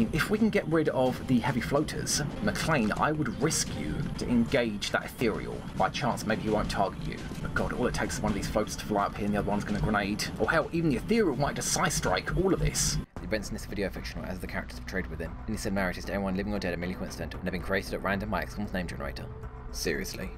mean, if we can get rid of the heavy floaters, McLean, I would risk you to engage that ethereal. By chance, maybe he won't target you. But God, all it takes is one of these floaters to fly up here and the other one's gonna grenade. Or hell, even the ethereal might just side-strike all of this. The events in this video are fictional as the characters portrayed within. Any similarities to anyone living or dead are merely coincidental and have been created at random by XCOM's name generator. Seriously.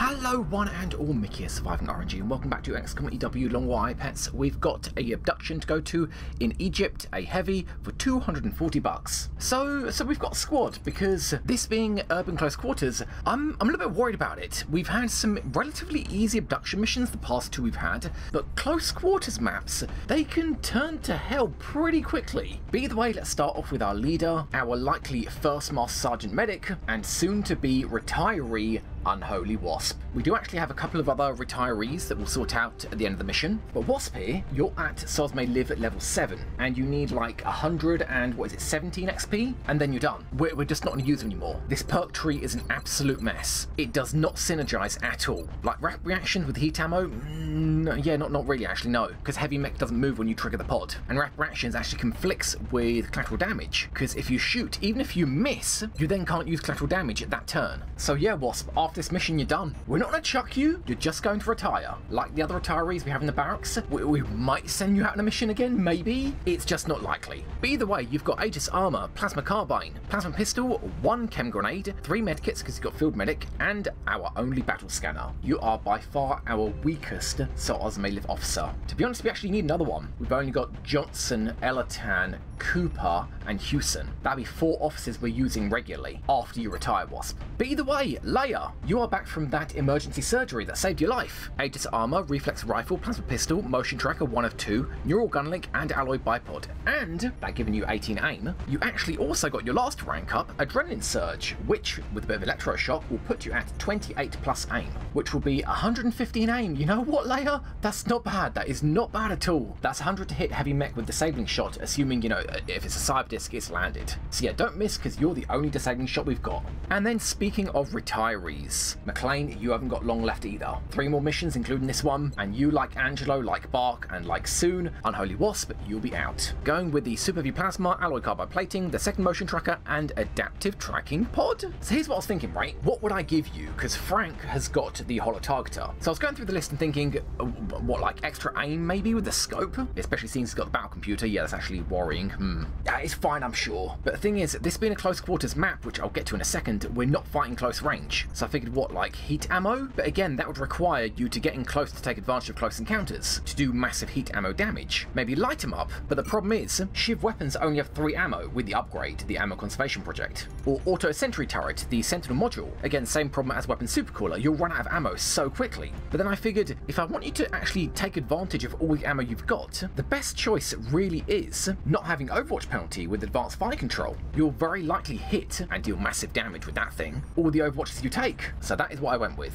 Hello one and all, Mickey here, surviving RNG, and welcome back to XCOM EW Long War, Pets. We've got a abduction to go to in Egypt, a heavy for 240 bucks. So we've got a squad, because this being urban close quarters, I'm a little bit worried about it. We've had some relatively easy abduction missions, the past two we've had, but close quarters maps, they can turn to hell pretty quickly. But either way, let's start off with our leader, our likely first master sergeant medic, and soon to be retiree, Unholy Wasp. We do actually have a couple of other retirees that we'll sort out at the end of the mission, but Wasp here, you're at Sozmay Live at level 7, and you need like 100 and, what is it, 17 XP? And then you're done. We're just not going to use them anymore. This perk tree is an absolute mess. It does not synergize at all. Like, rapid reactions with heat ammo? Yeah, not really actually, no, because heavy mech doesn't move when you trigger the pod, and rapid reactions actually conflicts with collateral damage, because if you shoot, even if you miss, you then can't use collateral damage at that turn. So yeah, Wasp, after this mission, you're done. We're not going to chuck you, you're just going to retire. Like the other retirees we have in the barracks, we might send you out on a mission again, maybe? It's just not likely. But either way, you've got Aegis armor, plasma carbine, plasma pistol, 1 chem grenade, 3 medkits because you've got field medic, and our only battle scanner. You are by far our weakest Sozmay Live officer. To be honest, we actually need another one. We've only got Johnson, Elatan, Cooper, and Hewson. That'd be 4 officers we're using regularly after you retire, Wasp. But either way, Leia, you are back from that emergency surgery that saved your life. Aegis armor, reflex rifle, plasma pistol, motion tracker 1 of 2, neural gun link, and alloy bipod. And, that giving you 18 aim, you actually also got your last rank up, adrenaline surge, which, with a bit of electroshock, will put you at 28 plus aim, which will be 115 aim. You know what, Leia? That's not bad. That is not bad at all. That's 100 to hit heavy mech with disabling shot, assuming, you know, if it's a cyber disc, it's landed. So yeah, don't miss, because you're the only disabling shot we've got. And then, speaking of retirees, McLean, you haven't got long left either. 3 more missions, including this one, and you, like Angelo, like Bark, and like Soon, Unholy Wasp, you'll be out. Going with the Super V Plasma, alloy carbide plating, the second motion tracker, and adaptive tracking pod? So here's what I was thinking, right? What would I give you? Because Frank has got the holo-targeter. So I was going through the list and thinking, what, like extra aim maybe with the scope? Especially since he's got the battle computer. Yeah, that's actually worrying. Yeah, it's fine, I'm sure. But the thing is, this being a close quarters map, which I'll get to in a second, we're not fighting close range. So I figured, what, like heat ammo? But again, that would require you to get in close to take advantage of close encounters, to do massive heat ammo damage. Maybe light them up, but the problem is, Shiv weapons only have 3 ammo with the upgrade, the ammo conservation project. Or auto sentry turret, the sentinel module. Again, same problem as weapon supercooler, you'll run out of ammo so quickly. But then I figured, if I want you to actually take advantage of all the ammo you've got, the best choice really is not having overwatch penalty with advanced fire control. You'll very likely hit and deal massive damage with that thing, all the overwatches you take. So that is what I went with.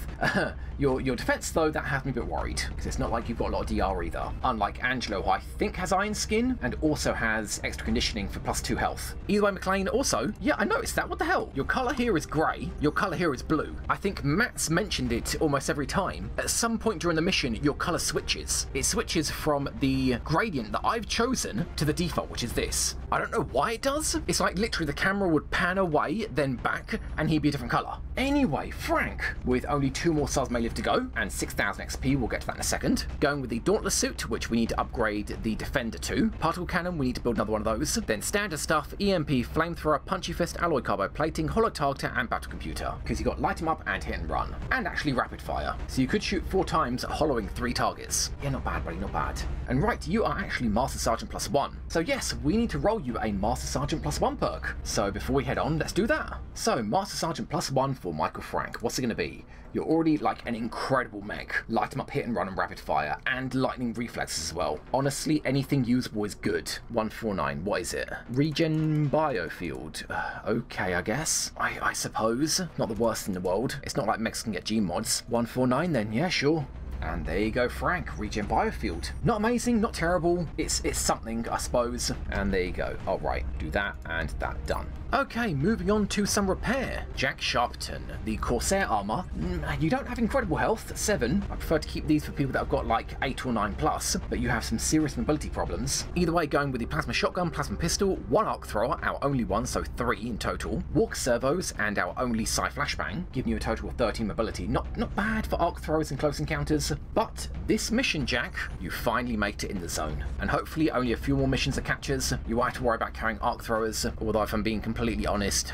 Your defense, though, that has me a bit worried, because it's not like you've got a lot of DR either. Unlike Angelo, who I think has iron skin and also has extra conditioning for +2 health. Either way, McLean, also, yeah, I noticed that. What the hell? Your color here is gray. Your color here is blue. I think Matt's mentioned it almost every time. At some point during the mission, your color switches. It switches from the gradient that I've chosen to the default, which is this. I don't know why it does. It's like literally the camera would pan away, then back, and he'd be a different color. Anyway, Frank, with only 2 more Sozmay Live to go, and 6,000 XP, we'll get to that in a second. Going with the Dauntless suit, which we need to upgrade the Defender to. Particle cannon, we need to build another one of those. Then standard stuff, EMP, flamethrower, punchy fist, alloy carbide plating, holo-targeter, and battle computer. Because you got light em up and hit and run. And actually rapid fire. So you could shoot 4 times, hollowing 3 targets. Yeah, not bad, buddy, not bad. And right, you are actually Master Sergeant +1. So yes, we need to roll you a Master Sergeant +1 perk. So before we head on, let's do that. So Master Sergeant +1 for Michael Frank. What's it going to be? You're already like an incredible mech. Light them up, hit and run, and rapid fire, and lightning reflexes as well. Honestly, anything usable is good. 149, what is it? Regen biofield. Okay, I guess. I suppose. Not the worst in the world. It's not like mechs can get G mods. 149 then, yeah, sure. And there you go, Frank, regen biofield. Not amazing, not terrible, it's something, I suppose. And there you go. All right, do that and that, done. Okay, moving on to some repair. Jack Sharpton, the Corsair armor. You don't have incredible health, 7. I prefer to keep these for people that have got like 8 or 9 plus, but you have some serious mobility problems. Either way, going with the plasma shotgun, plasma pistol, 1 arc thrower, our only one, so 3 in total, walk servos, and our only psi flashbang, giving you a total of 13 mobility. Not bad for arc throwers and close encounters, but this mission, Jack, you finally made it in the zone. And hopefully only a few more missions are captures. You won't have to worry about carrying arc throwers, although if I'm being completely honest,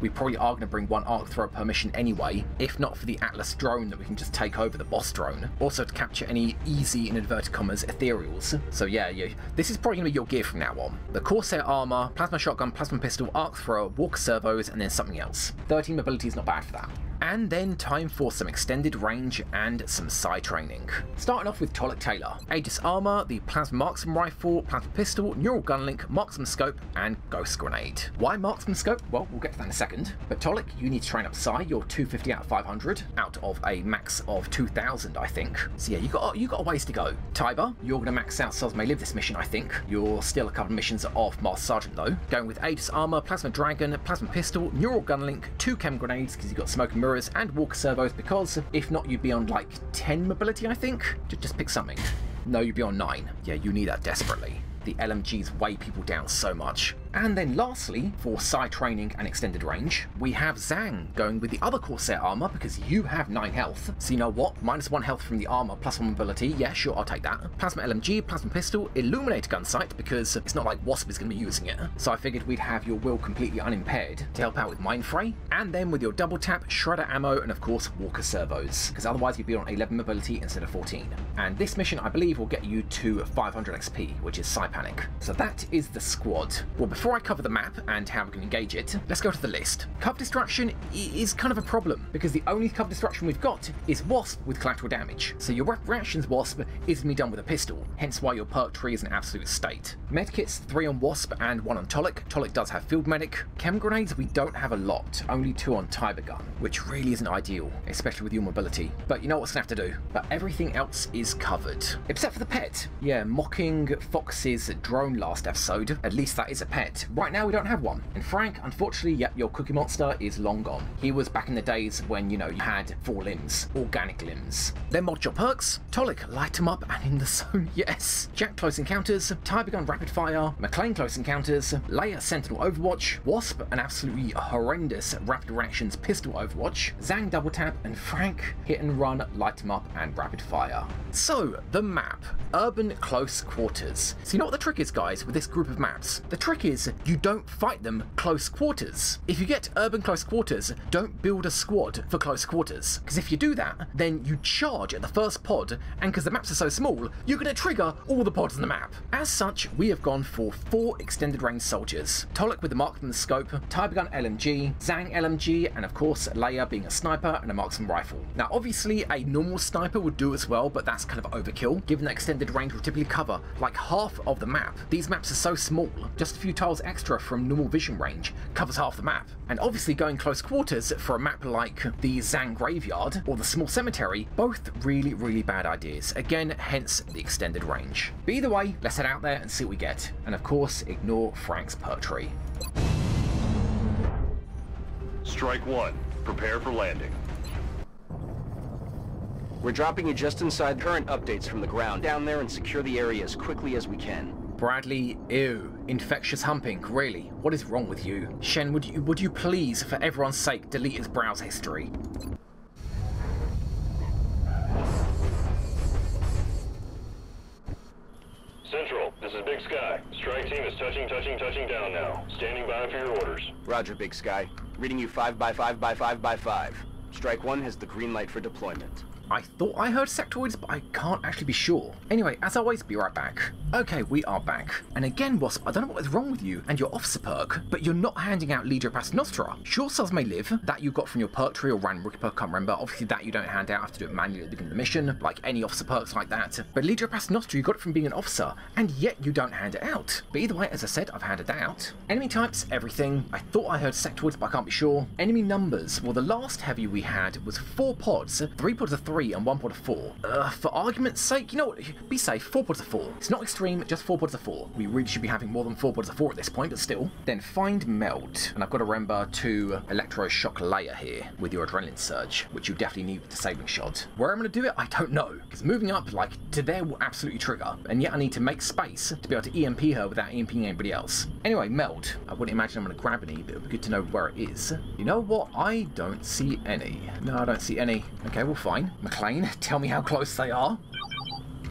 we probably are going to bring 1 arc thrower per mission anyway, if not for the Atlas drone that we can just take over the boss drone. Also to capture any easy, in inverted commas, ethereals. So yeah, this is probably going to be your gear from now on. The Corsair armor, plasma shotgun, plasma pistol, arc thrower, walk servos, and then something else. 13 mobility is not bad for that. And then time for some extended range and some psi training. Starting off with Tolik Taylor. Aegis armor, the plasma marksman rifle, plasma pistol, neural gun link, marksman scope, and ghost grenade. Why marksman scope? Well, we'll get to that in a second. But Tolik, you need to train up psi. You're 250 out of 500, out of a max of 2,000, I think. So yeah, you got a ways to go. Tyber, you're going to max out Sozmay Live this mission, I think. You're still a couple of missions off Master Sergeant though. Going with Aegis armor, plasma dragon, plasma pistol, neural gun link, 2 chem grenades because you've got smoke and mirror, and walker servos, because if not you'd be on like 10 mobility, I think. Just pick something. No, you'd be on 9. Yeah, you need that desperately. The LMGs weigh people down so much. And then lastly, for psi training and extended range, we have Zhang going with the other Corsair armor because you have 9 health. So you know what? -1 health from the armor, +1 mobility. Yeah, sure, I'll take that. Plasma LMG, plasma pistol, illuminator gun sight, because it's not like Wasp is going to be using it. So I figured we'd have your will completely unimpaired to help out with Mindfray. And then with your double tap, shredder ammo, and of course, walker servos, because otherwise you'd be on 11 mobility instead of 14. And this mission, I believe, will get you to 500 XP, which is psi panic. So that is the squad. Well, before I cover the map and how we can engage it, let's go to the list. Cover destruction is kind of a problem because the only cover destruction we've got is Wasp with collateral damage. So your reactions Wasp isn't be done with a pistol, hence why your perk tree is an absolute state. Medkits, 3 on Wasp and 1 on Tolik. Tolik does have field medic. Chem grenades we don't have a lot, only 2 on Tyberghein, which really isn't ideal, especially with your mobility. But you know what's gonna have to do. But everything else is covered. Except for the pet. Yeah, mocking Fox's drone last episode. At least that is a pet. Right now we don't have one. And Frank, unfortunately, yep, your Cookie Monster is long gone. He was back in the days when, you know, you had 4 limbs, organic limbs. Then mod your perks. Tolik, light them up and in the zone, yes. Jack close encounters, Tyberghein rapid fire, McLean close encounters, Leia sentinel overwatch, Wasp an absolutely horrendous rapid reactions pistol overwatch, Zhang double tap, and Frank hit and run, light them up and rapid fire. So the map, urban close quarters. So you know what the trick is, guys, with this group of maps? The trick is you don't fight them close quarters. If you get urban close quarters, don't build a squad for close quarters, because if you do that, then you charge at the first pod, and because the maps are so small, you're going to trigger all the pods on the map. As such, we have gone for 4 extended range soldiers. Tolik with the marksman scope, Tyberghein LMG, Zhang LMG, and of course Leia being a sniper and a marksman rifle. Now obviously a normal sniper would do as well, but that's kind of overkill, given that extended range will typically cover like half of the map. These maps are so small, just a few tiles extra from normal vision range covers half the map. And obviously going close quarters for a map like the Zhang graveyard or the small cemetery, both really bad ideas. Again, hence the extended range. But either way, let's head out there and see what we get. And of course, ignore Frank's perk tree. Strike 1, prepare for landing. We're dropping you just inside current updates from the ground down there and secure the area as quickly as we can. Bradley, ew. Infectious humping, really. What is wrong with you? Shen, would you please, for everyone's sake, delete his browse history? Central, this is Big Sky. Strike team is touching down now. Standing by for your orders. Roger, Big Sky. Reading you 5 by 5 by 5 by 5. Strike 1 has the green light for deployment. I thought I heard sectoids, but I can't actually be sure. Anyway, as always, be right back. Okay, we are back. And again, Wasp, I don't know what is wrong with you and your officer perk, but you're not handing out Legia Pasta Nostra. Sure, Sozmay Live, that you got from your perk tree or random rookie perk, I can't remember. Obviously, that you don't hand out, have to do it manually at the beginning of the mission, like any officer perks like that. But Legia Pasta Nostra, you got it from being an officer, and yet you don't hand it out. But either way, as I said, I've handed that out. Enemy types, everything. I thought I heard sectoids, but I can't be sure. Enemy numbers, well, the last heavy we had was 4 pods, 3 pods of 3, 3 and 1 port of 4. For argument's sake, you know what, be safe, 4 ports of 4. It's not extreme, just 4 ports of 4. We really should be having more than 4 ports of 4 at this point, but still. Then find Melt, and I've got to remember to electroshock Leia here with your adrenaline surge, which you definitely need with the saving shot. Where I'm going to do it, I don't know, because moving up, like, to there will absolutely trigger, and yet I need to make space to be able to EMP her without EMPing anybody else. Anyway, Melt, I wouldn't imagine I'm going to grab any, but it would be good to know where it is. You know what, I don't see any. No, I don't see any. Okay, well, fine. McLean, tell me how close they are.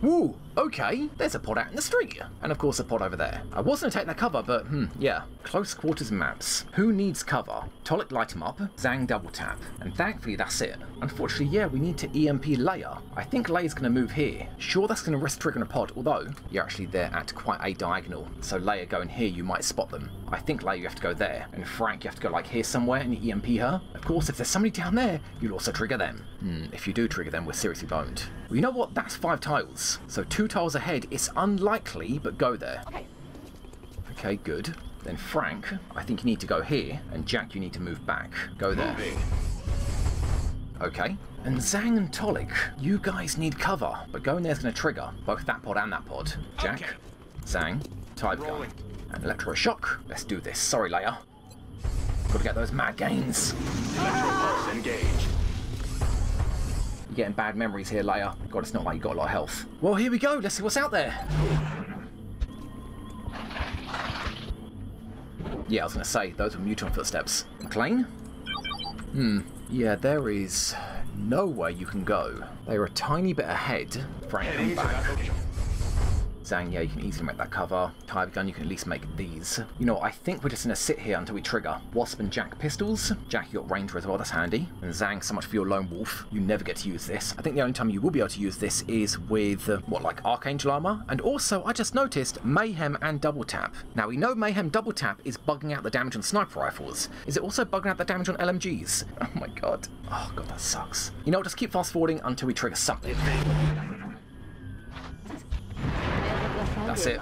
Woo! Okay, there's a pod out in the street. And of course a pod over there. I was going to take that cover, but yeah. Close quarters maps. Who needs cover? Tolik light him up, Zhang double tap. And thankfully that's it. Unfortunately, yeah, we need to EMP Leia. I think Leia's going to move here. Sure, that's going to risk triggering a pod, although you're actually there at quite a diagonal. So Leia going here, you might spot them. I think Leia, you have to go there. And Frank, you have to go like here somewhere and EMP her. Of course, if there's somebody down there, you'll also trigger them. If you do trigger them, we're seriously boned. Well, you know what? That's 5 tiles. So 2 tiles ahead, it's unlikely, but go there. Okay, good. Then Frank, I think you need to go here, and Jack, you need to move back. Go there. Okay. And Zhang and Tolik, you guys need cover, but going there's going to trigger both that pod and that pod. Jack, okay. Zhang, Tyberghein, and electroshock. Let's do this. Sorry, Leia. Gotta get those mad gains. Electropulse engaged. You're getting bad memories here, Leia. God, it's not like you got a lot of health. Well, here we go. Let's see what's out there. Yeah, I was going to say, those were mutant footsteps. McLean? Yeah, there is nowhere you can go. They were a tiny bit ahead. Frank, come back. Zhang, yeah, you can easily make that cover. Tyberghein, you can at least make these. You know what, I think we're just going to sit here until we trigger. Wasp and Jack pistols. Jack, you got Ranger as well, that's handy. And Zhang, so much for your Lone Wolf. You never get to use this. I think the only time you will be able to use this is with, what, like Archangel Armor? And also, I just noticed Mayhem and Double Tap. Now, we know Mayhem Double Tap is bugging out the damage on sniper rifles. Is it also bugging out the damage on LMGs? Oh my god. Oh god, that sucks. You know what, just keep fast forwarding until we trigger something. That's it.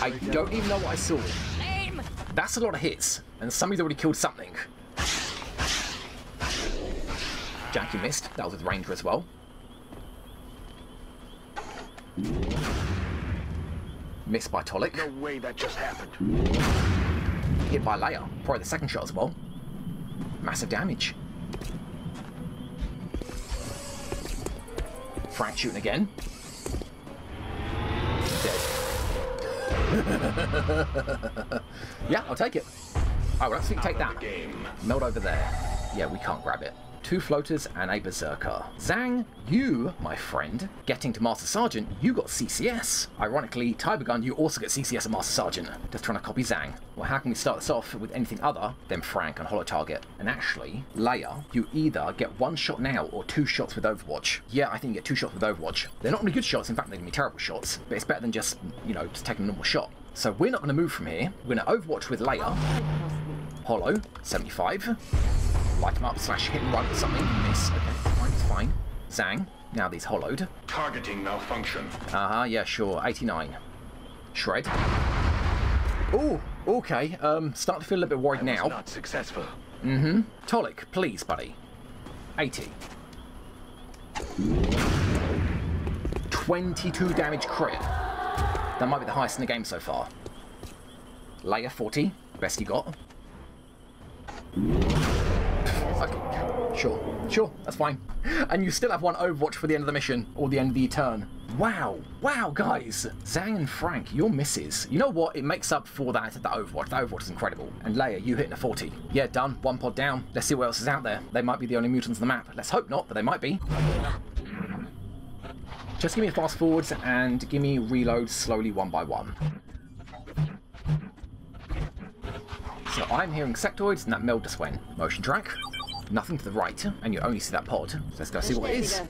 I don't even know what I saw. That's a lot of hits, and somebody's already killed something. Jack, you missed. That was with Ranger as well. Missed by Tolik. No way that just happened. Hit by Leia. Probably the second shot as well. Massive damage. Frank shooting again. Dead. Yeah, I'll take it. I will absolutely take that. Meld over there. Yeah, we can't grab it. 2 floaters and a berserker. Zhang, you, my friend, getting to Master Sergeant, you got CCS. Ironically, Tyberghein, you also get CCS at Master Sergeant. Just trying to copy Zhang. Well, how can we start this off with anything other than Frank and Holo Target? And actually, Leia, you either get 1 shot now or 2 shots with Overwatch. Yeah, I think you get 2 shots with Overwatch. They're not really good shots, in fact, they're gonna be terrible shots, but it's better than just, you know, just taking a normal shot. So we're not gonna move from here. We're gonna Overwatch with Leia. Holo, 75. Light him up, slash hit and run or something. Miss. Okay, fine, it's fine. Zhang, now these hollowed. Targeting malfunction. Yeah, sure. 89. Shred. Oh, okay. Start to feel a little bit worried now. Not successful. Tolik, please, buddy. 80. 22 damage crit. That might be the highest in the game so far. Leia, 40. Best you got. Okay, sure, that's fine. And you still have 1 Overwatch for the end of the mission, or the end of the turn. Wow, guys. Zhang and Frank, your misses. You know what, it makes up for that Overwatch. That Overwatch is incredible. And Leia, you hitting a 40. Yeah, done, 1 pod down. Let's see what else is out there. They might be the only mutants on the map. Let's hope not, but they might be. Just give me a fast forwards and give me reloads slowly one by one. So I'm hearing sectoids and that meld just went. Motion track. Nothing to the right, and you only see that pod. Let's go see what it is.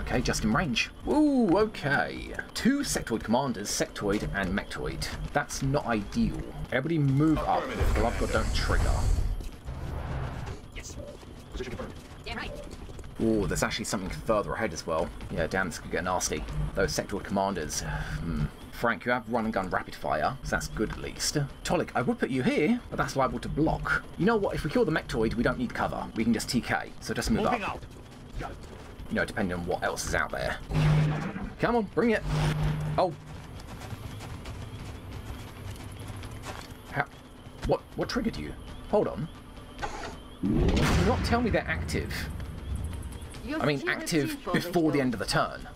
Okay, just in range. Ooh, okay. 2 sectoid commanders, sectoid and mectoid. That's not ideal. Everybody move up. Glove got don't trigger. Yes. Position confirmed. Yeah, right. Oh, there's actually something further ahead as well. Yeah, damn, this could get nasty. Those sectoral commanders. Frank, you have run and gun rapid fire, so that's good at least. Tolik, I would put you here, but that's liable to block. You know what? If we kill the mectoid, we don't need cover. We can just TK. So just move up. You know, depending on what else is out there. Come on, bring it. Oh. How? What triggered you? Hold on. Do not tell me they're active. I mean, active before the end of the turn.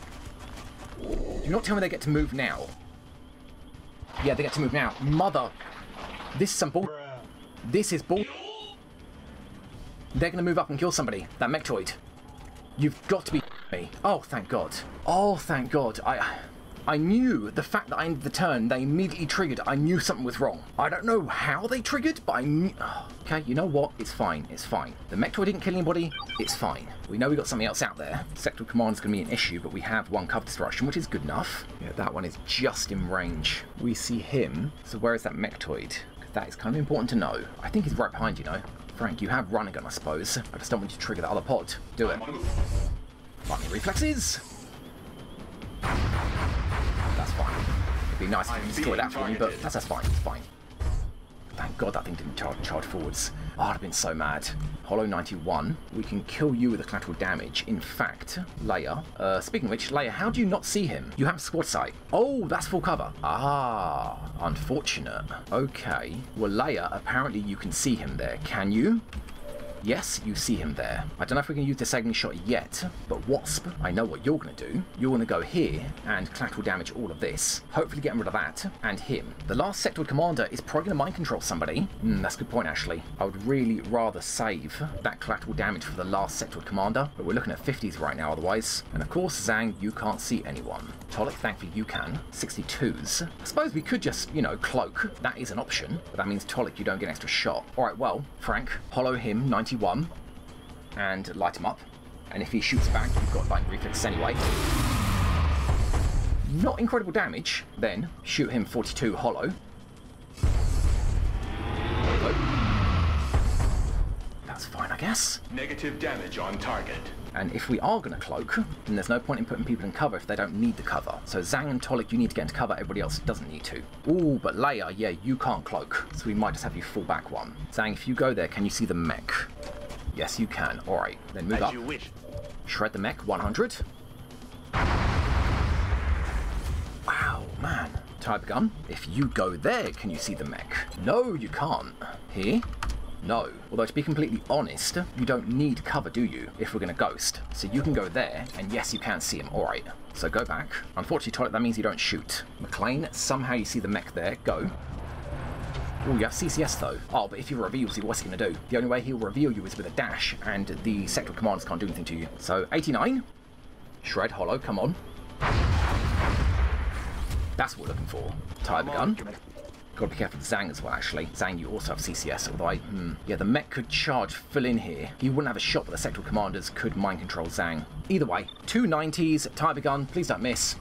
Do not tell me they get to move now. Yeah, they get to move now. Mother. This is some bull. This is bull. They're going to move up and kill somebody. That mectoid. You've got to be me. Oh, thank God. Oh, thank God. I knew the fact that I ended the turn, they immediately triggered. I knew something was wrong. I don't know how they triggered, but I knew... Okay, you know what? It's fine. It's fine. The mectoid didn't kill anybody. It's fine. We know we got something else out there. Sectoral command is going to be an issue, but we have one cover destruction, which is good enough. Yeah, that one is just in range. We see him. So where is that mectoid? That is kind of important to know. I think he's right behind you, know. Frank, you have run a gun, I suppose. I just don't want you to trigger that other pod. Do it. Fucking reflexes! That's fine. It'd be nice if you destroyed that for me, but that's fine, it's fine. Thank God that thing didn't charge forwards. Oh, I'd have been so mad. Hollow 91, we can kill you with the collateral damage. In fact, Leia, speaking of which, Leia, how do you not see him? You have squad sight. Oh, that's full cover. Ah, unfortunate. Okay, well, Leia, apparently you can see him there. Can you? Yes, you see him there. I don't know if we can use the second shot yet, but Wasp, I know what you're going to do. You're going to go here and collateral damage all of this, hopefully getting rid of that and him. The last sectoral commander is probably going to mind control somebody. That's a good point, actually. I would really rather save that collateral damage for the last sectoral commander, but we're looking at 50s right now otherwise. And of course, Zhang, you can't see anyone. Tolik, thankfully you can. 62s. I suppose we could just, you know, cloak. That is an option, but that means Tolik, you don't get an extra shot. All right, well, Frank, hollow him, 91, and light him up, and if he shoots back, you've got lightning reflexes anyway. Not incredible damage, then shoot him 42 hollow. That's fine, I guess. Negative damage on target. And if we are going to cloak, then there's no point in putting people in cover if they don't need the cover. So Zhang and Tolik, you need to get into cover. Everybody else doesn't need to. Ooh, but Leia, yeah, you can't cloak. So we might just have you fall back one. Zhang, if you go there, can you see the mech? Yes, you can. All right, then move up. You wish. Shred the mech, 100. Wow, man. Tyberghein, if you go there, can you see the mech? No, you can't. Here? No. Although, to be completely honest, you don't need cover, do you, if we're going to ghost? So you can go there, and yes, you can see him. All right. So go back. Unfortunately, Tolik, that means you don't shoot. McLean, somehow you see the mech there. Go. Oh, you have CCS, though. Oh, but if he reveals you, what's he going to do? The only way he'll reveal you is with a dash, and the sectoral commanders can't do anything to you. So 89. Shred hollow. Come on. That's what we're looking for. Tyberghein. Gotta be careful with Zhang as well, actually. Zhang, you also have CCS, although yeah, the mech could charge full in here. He wouldn't have a shot, but the sectoral commanders could mind control Zhang. Either way, two 90s, Tyberghein, please don't miss.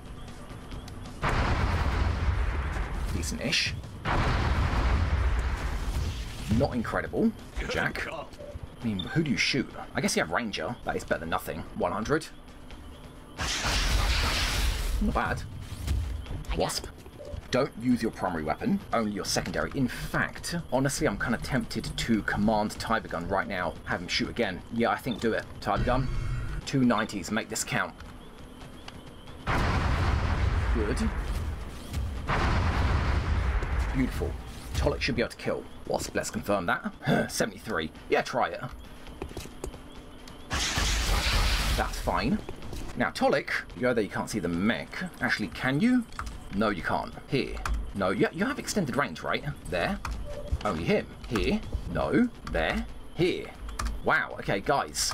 Decent-ish. Not incredible. Jack. I mean, who do you shoot? I guess you have Ranger. That is better than nothing. 100. Not bad. Wasp. Don't use your primary weapon, only your secondary. In fact, honestly, I'm kind of tempted to command Tyberghein right now, have him shoot again. Yeah, I think do it. Tyberghein, two 90s, make this count. Good. Beautiful. Tolik should be able to kill. Wasp, let's confirm that. 73. Yeah, try it. That's fine. Now, Tolik, you go there, you can't see the mech. Actually, can you? No, you can't. Here. No, you have extended range, right? There. Only him. Here. No. There. Here. Wow. Okay, guys.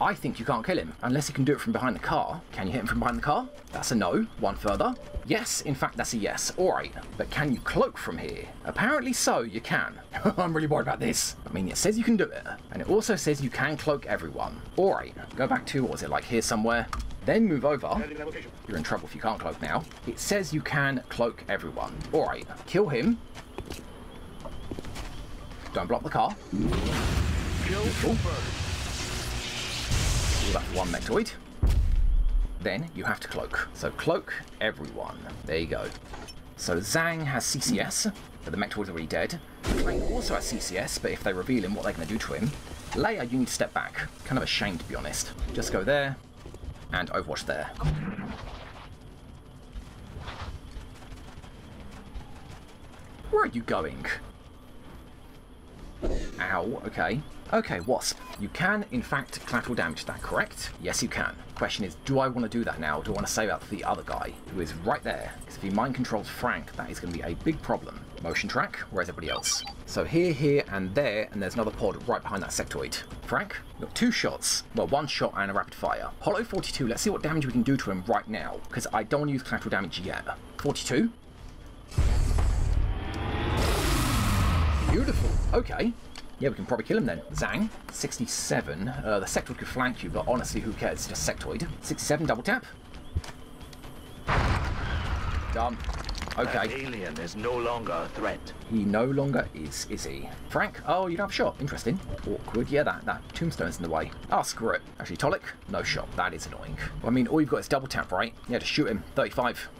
I think you can't kill him. Unless you can do it from behind the car. Can you hit him from behind the car? That's a no. One further. Yes. In fact, that's a yes. All right. But can you cloak from here? Apparently so. You can. I'm really worried about this. I mean, it says you can do it. And it also says you can cloak everyone. All right. Go back to, what was it, like here somewhere? Then move over. You're in trouble if you can't cloak now. It says you can cloak everyone. All right, kill him. Don't block the car. Kill. That's one Mectoid. Then you have to cloak. So cloak everyone. There you go. So Zhang has CCS, but the Mectoid's already dead. McLean also has CCS, but if they reveal him, what they're going to do to him. Leia, you need to step back. Kind of ashamed, to be honest. Just go there, and Overwatch there. Where are you going? Ow, okay. Okay, Wasp, you can, in fact, collateral damage that, correct? Yes, you can. Question is, do I want to do that now, or do I want to save out the other guy, who is right there? Because if he mind controls Frank, that is going to be a big problem. Motion track, where's everybody else? So here, and there's another pod right behind that sectoid. Frank, you've got two shots. Well, one shot and a rapid fire. Hollow 42, let's see what damage we can do to him right now, because I don't want to use collateral damage yet. 42. Beautiful, okay. Yeah, we can probably kill him then. Zhang, 67. The sectoid could flank you, but honestly, who cares? It's just sectoid. 67, double tap. Dumb. Okay. That alien is no longer a threat. He no longer is he? Frank? Oh, you don't have a shot. Interesting. Awkward. Yeah, that tombstone's in the way. Ah, oh, screw it. Actually, Tolik, no shot. That is annoying. I mean, all you've got is double tap, right? Yeah, just shoot him. 35.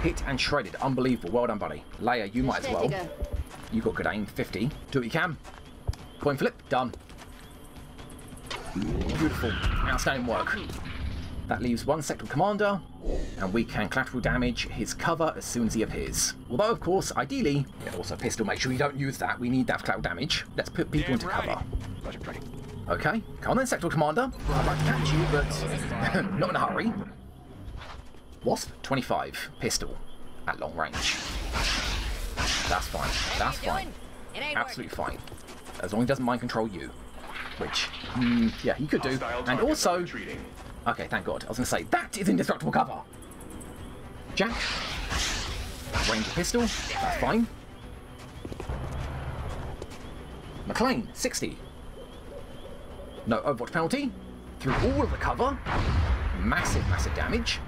Hit and shredded. Unbelievable. Well done, buddy. Leia, you might as well. You got good aim. 50. Do what you can. Coin flip. Done. Beautiful. Outstanding work. That leaves one sector commander, and we can collateral damage his cover as soon as he appears. Although, of course, ideally... Yeah, also pistol. Make sure you don't use that. We need that for collateral damage. Let's put people into cover. Okay. Come on then, sector commander. I'd like to catch you, but not in a hurry. Wasp, 25. Pistol. At long range. That's fine. That's fine. Absolutely fine. As long as he doesn't mind control you. Which, yeah, he could do. And also... Okay, thank God. I was going to say, that is indestructible cover! Jack. Range of pistol. That's fine. McLean, 60. No Overwatch penalty. Through all of the cover. Massive, massive damage.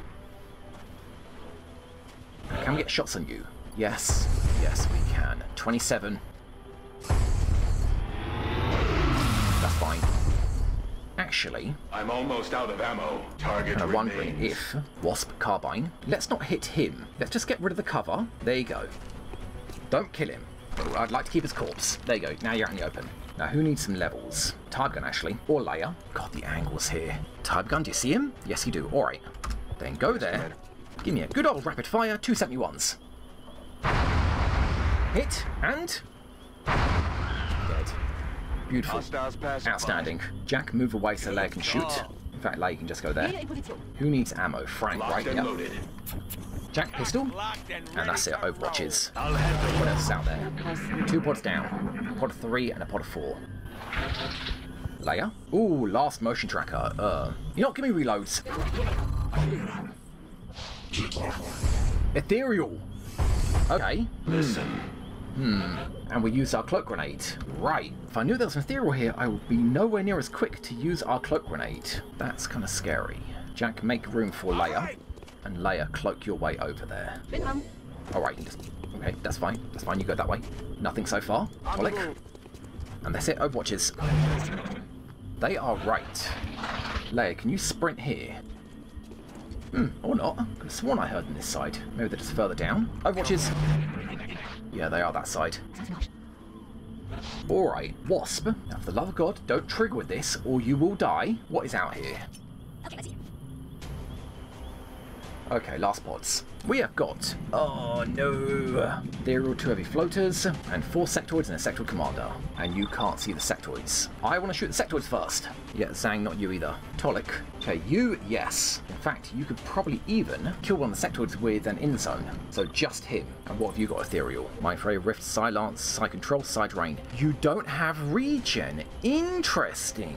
Can we get shots on you? Yes. Yes, we can. 27. That's fine. Actually... I'm almost out of ammo. Target I'm wondering if... Wasp Carbine. Let's not hit him. Let's just get rid of the cover. There you go. Don't kill him. I'd like to keep his corpse. There you go. Now you're out in the open. Now, who needs some levels? Tyberghein, actually. Or Leia. God, the angle's here. Tyberghein, do you see him? Yes, you do. All right. Then go there. Give me a good old rapid fire, 271s. Hit, and... Dead. Beautiful. Outstanding. Jack, move away so Leia can shoot. In fact, Leia can just go there. Who needs ammo? Frank, right? Yep. Jack, pistol. And that's it, Overwatches. What else is out there? Two pods down. Pod 3 and a pod 4. Leia. Ooh, last motion tracker. You're not giving me reloads. Ethereal. Okay. Listen. And we use our cloak grenade. Right. If I knew there was an ethereal here, I would be nowhere near as quick to use our cloak grenade. That's kind of scary. Jack, make room for Leia. And Leia, cloak your way over there. Alright, you can just... Okay, that's fine. That's fine, you go that way. Nothing so far. Tolik. And that's it, Overwatches. They are right. Leia, can you sprint here? Or not. I could have sworn I heard on this side. Maybe they're just further down. Overwatches. Yeah, they are that side. Alright, Wasp. Now, for the love of God, don't trigger with this or you will die. What is out here? Okay, last pods. We have got... Oh, no. There are two heavy floaters and four sectoids and a sectoid commander. And you can't see the sectoids. I want to shoot the sectoids first. Yeah, Zhang, not you either. Tolik. Okay, you, yes. In fact, you could probably even kill one of the sectoids with an in zone. So just him. And what have you got, ethereal? Mindfray, Rift, Silence, Psi Control, Side Rain. You don't have regen. Interesting.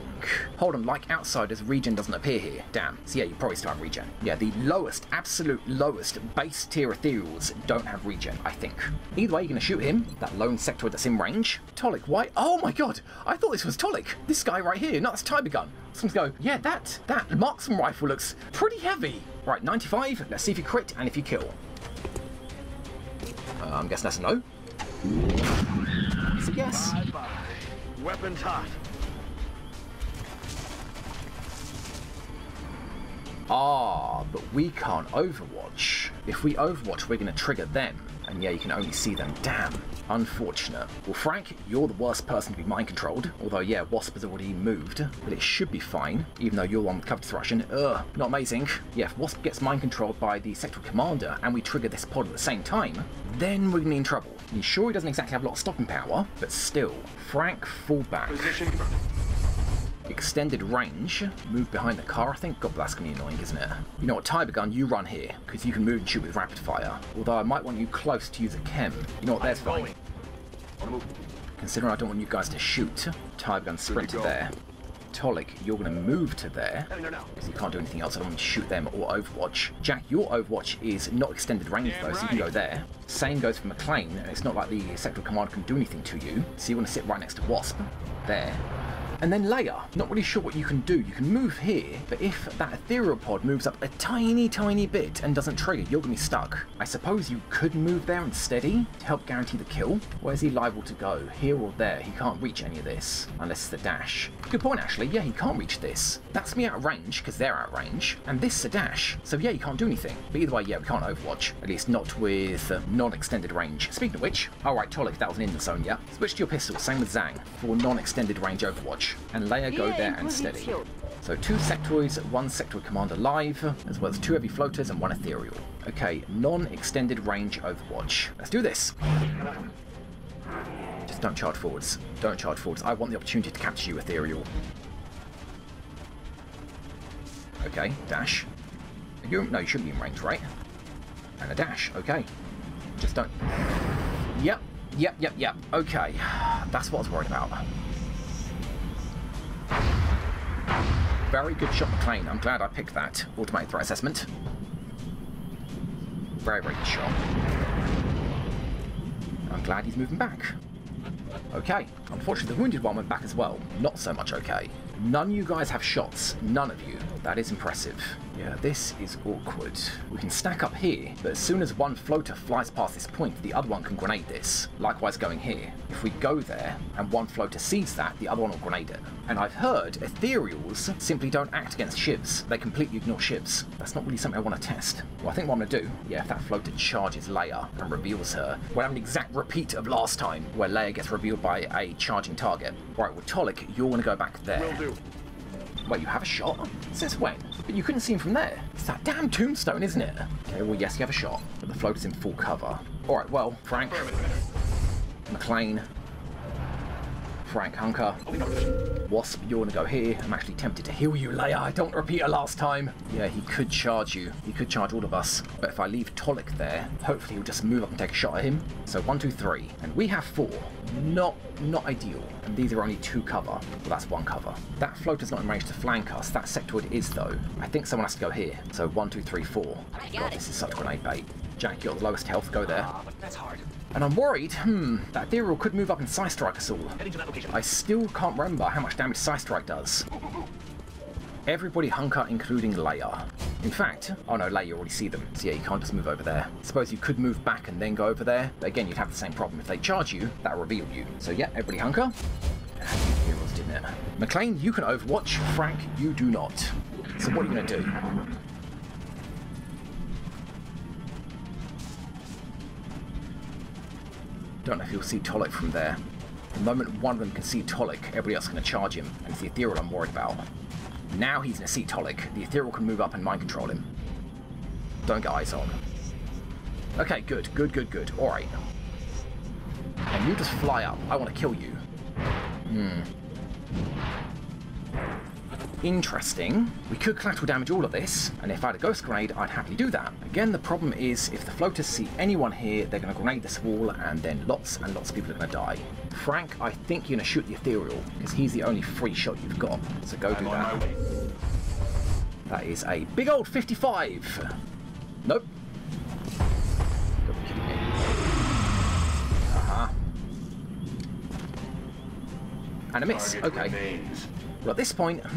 Hold on, like Outsiders, regen doesn't appear here. Damn. So yeah, you probably still have regen. Yeah, the lowest, absolute lowest base tier ethereals don't have regen, I think. Either way, you're going to shoot him, that lone sectoid that's in range. Tolik, why? Oh my God, I thought this was Tolik. This guy right here, no, that's Tyberghein. Someone's going, yeah, that marksman rifle looks pretty heavy. Right, 95, let's see if you crit and if you kill. I'm guessing that's a no. It's a yes. Bye bye. Weapons hot. Ah, but we can't overwatch. If we overwatch, we're going to trigger them. And yeah, you can only see them. Damn. Unfortunate. Well, Frank, you're the worst person to be mind-controlled. Although, yeah, Wasp has already moved. But it should be fine, even though you're on with cover thrashing. Ugh, not amazing. Yeah, if Wasp gets mind-controlled by the sectoral commander and we trigger this pod at the same time, then we're going to be in trouble. And sure, he doesn't exactly have a lot of stopping power, but still. Frank, fall back. Position. Extended range, move behind the car, I think. God, that's going to be annoying, isn't it? You know what, Tyberghein, you run here, because you can move and shoot with rapid fire. Although I might want you close to use a chem. You know what, there's fine. Considering I don't want you guys to shoot, Tyberghein sprint to there. Tolik, you're going to move to there, because you can't do anything else. I don't want to shoot them or overwatch. Jack, your overwatch is not extended range though, so you can go there. Same goes for McLean, and it's not like the sectoral commander can do anything to you, so you want to sit right next to Wasp, there. And then Leia, not really sure what you can do. You can move here, but if that ethereal pod moves up a tiny bit and doesn't trigger, you're going to be stuck. I suppose you could move there and steady to help guarantee the kill. Where's he liable to go? Here or there? He can't reach any of this, unless it's the dash. Good point, actually. Yeah, he can't reach this. That's me out of range, because they're out of range, and this is a dash. So yeah, you can't do anything. But either way, yeah, we can't overwatch. At least not with non-extended range. Speaking of which, alright, Tolik, that was an in the zone, yeah? Switch to your pistol, same with Zhang, for non-extended range overwatch. And Leia go there and steady. So two sectoroids, one sector commander live, as well as two heavy floaters and one ethereal. Okay, non-extended range overwatch. Let's do this. Just don't charge forwards. Don't charge forwards. I want the opportunity to capture you, ethereal. Okay, dash. No, you shouldn't be in range, right? And a dash, okay. Just don't... Yep. Okay, that's what I was worried about. Very good shot, McLean. I'm glad I picked that. Automatic threat assessment. Very good shot. I'm glad he's moving back. Okay. Unfortunately, the wounded one went back as well. Not so much okay. None of you guys have shots. None of you. That is impressive. Yeah, this is awkward. We can stack up here, but as soon as one floater flies past this point, the other one can grenade this. Likewise going here. If we go there, and one floater sees that, the other one will grenade it. And I've heard ethereals simply don't act against shivs. They completely ignore shivs. That's not really something I want to test. Well, I think what I'm going to do, yeah, if that floater charges Leia and reveals her, we'll have an exact repeat of last time, where Leia gets revealed by a charging target. Right, well, Tolik, you're going to go back there. Will do. Wait, you have a shot? Since when? But you couldn't see him from there. It's that damn tombstone, isn't it? Okay, well, yes, you have a shot, but the floater's in full cover. Alright, well, Frank, McLean, Frank Hunker, Wasp, you're gonna go here. I'm actually tempted to heal you, Leia. I don't want to repeat it last time. Yeah, he could charge you. He could charge all of us. But if I leave Tolik there, hopefully he'll just move up and take a shot at him. So 1, 2, 3. And we have 4. Not ideal. And these are only 2 cover. Well, that's 1 cover. That floater's not in range to flank us. That sectoid is, though. I think someone has to go here. So 1, 2, 3, 4. God, this is such grenade bait. Jack, you're the lowest health. Go there. That's hard. And I'm worried, that ethereal could move up and side-strike us all. I still can't remember how much damage side-strike does. Everybody hunker, including Leia. In fact, oh no, Leia, you already see them. So yeah, you can't just move over there. Suppose you could move back and then go over there. But again, you'd have the same problem. If they charge you, that'll reveal you. So yeah, everybody hunker. Heroes, didn't it? McLean, you can overwatch. Frank, you do not. So what are you going to do? Don't know if you'll see Tolik from there. The moment one of them can see Tolik, everybody else is going to charge him, and it's the ethereal I'm worried about. Now he's going to see Tolik. The ethereal can move up and mind control him. Don't get eyes on. Okay, good. Alright. And you just fly up. I want to kill you. Interesting. We could collateral damage all of this, and if I had a ghost grenade, I'd happily do that. Again, the problem is if the floaters see anyone here, they're going to grenade this wall, and then lots and lots of people are going to die. Frank, I think you're going to shoot the ethereal, because he's the only free shot you've got. So go do that. That is a big old 55. Nope. And a miss. Okay. Well, at this point, I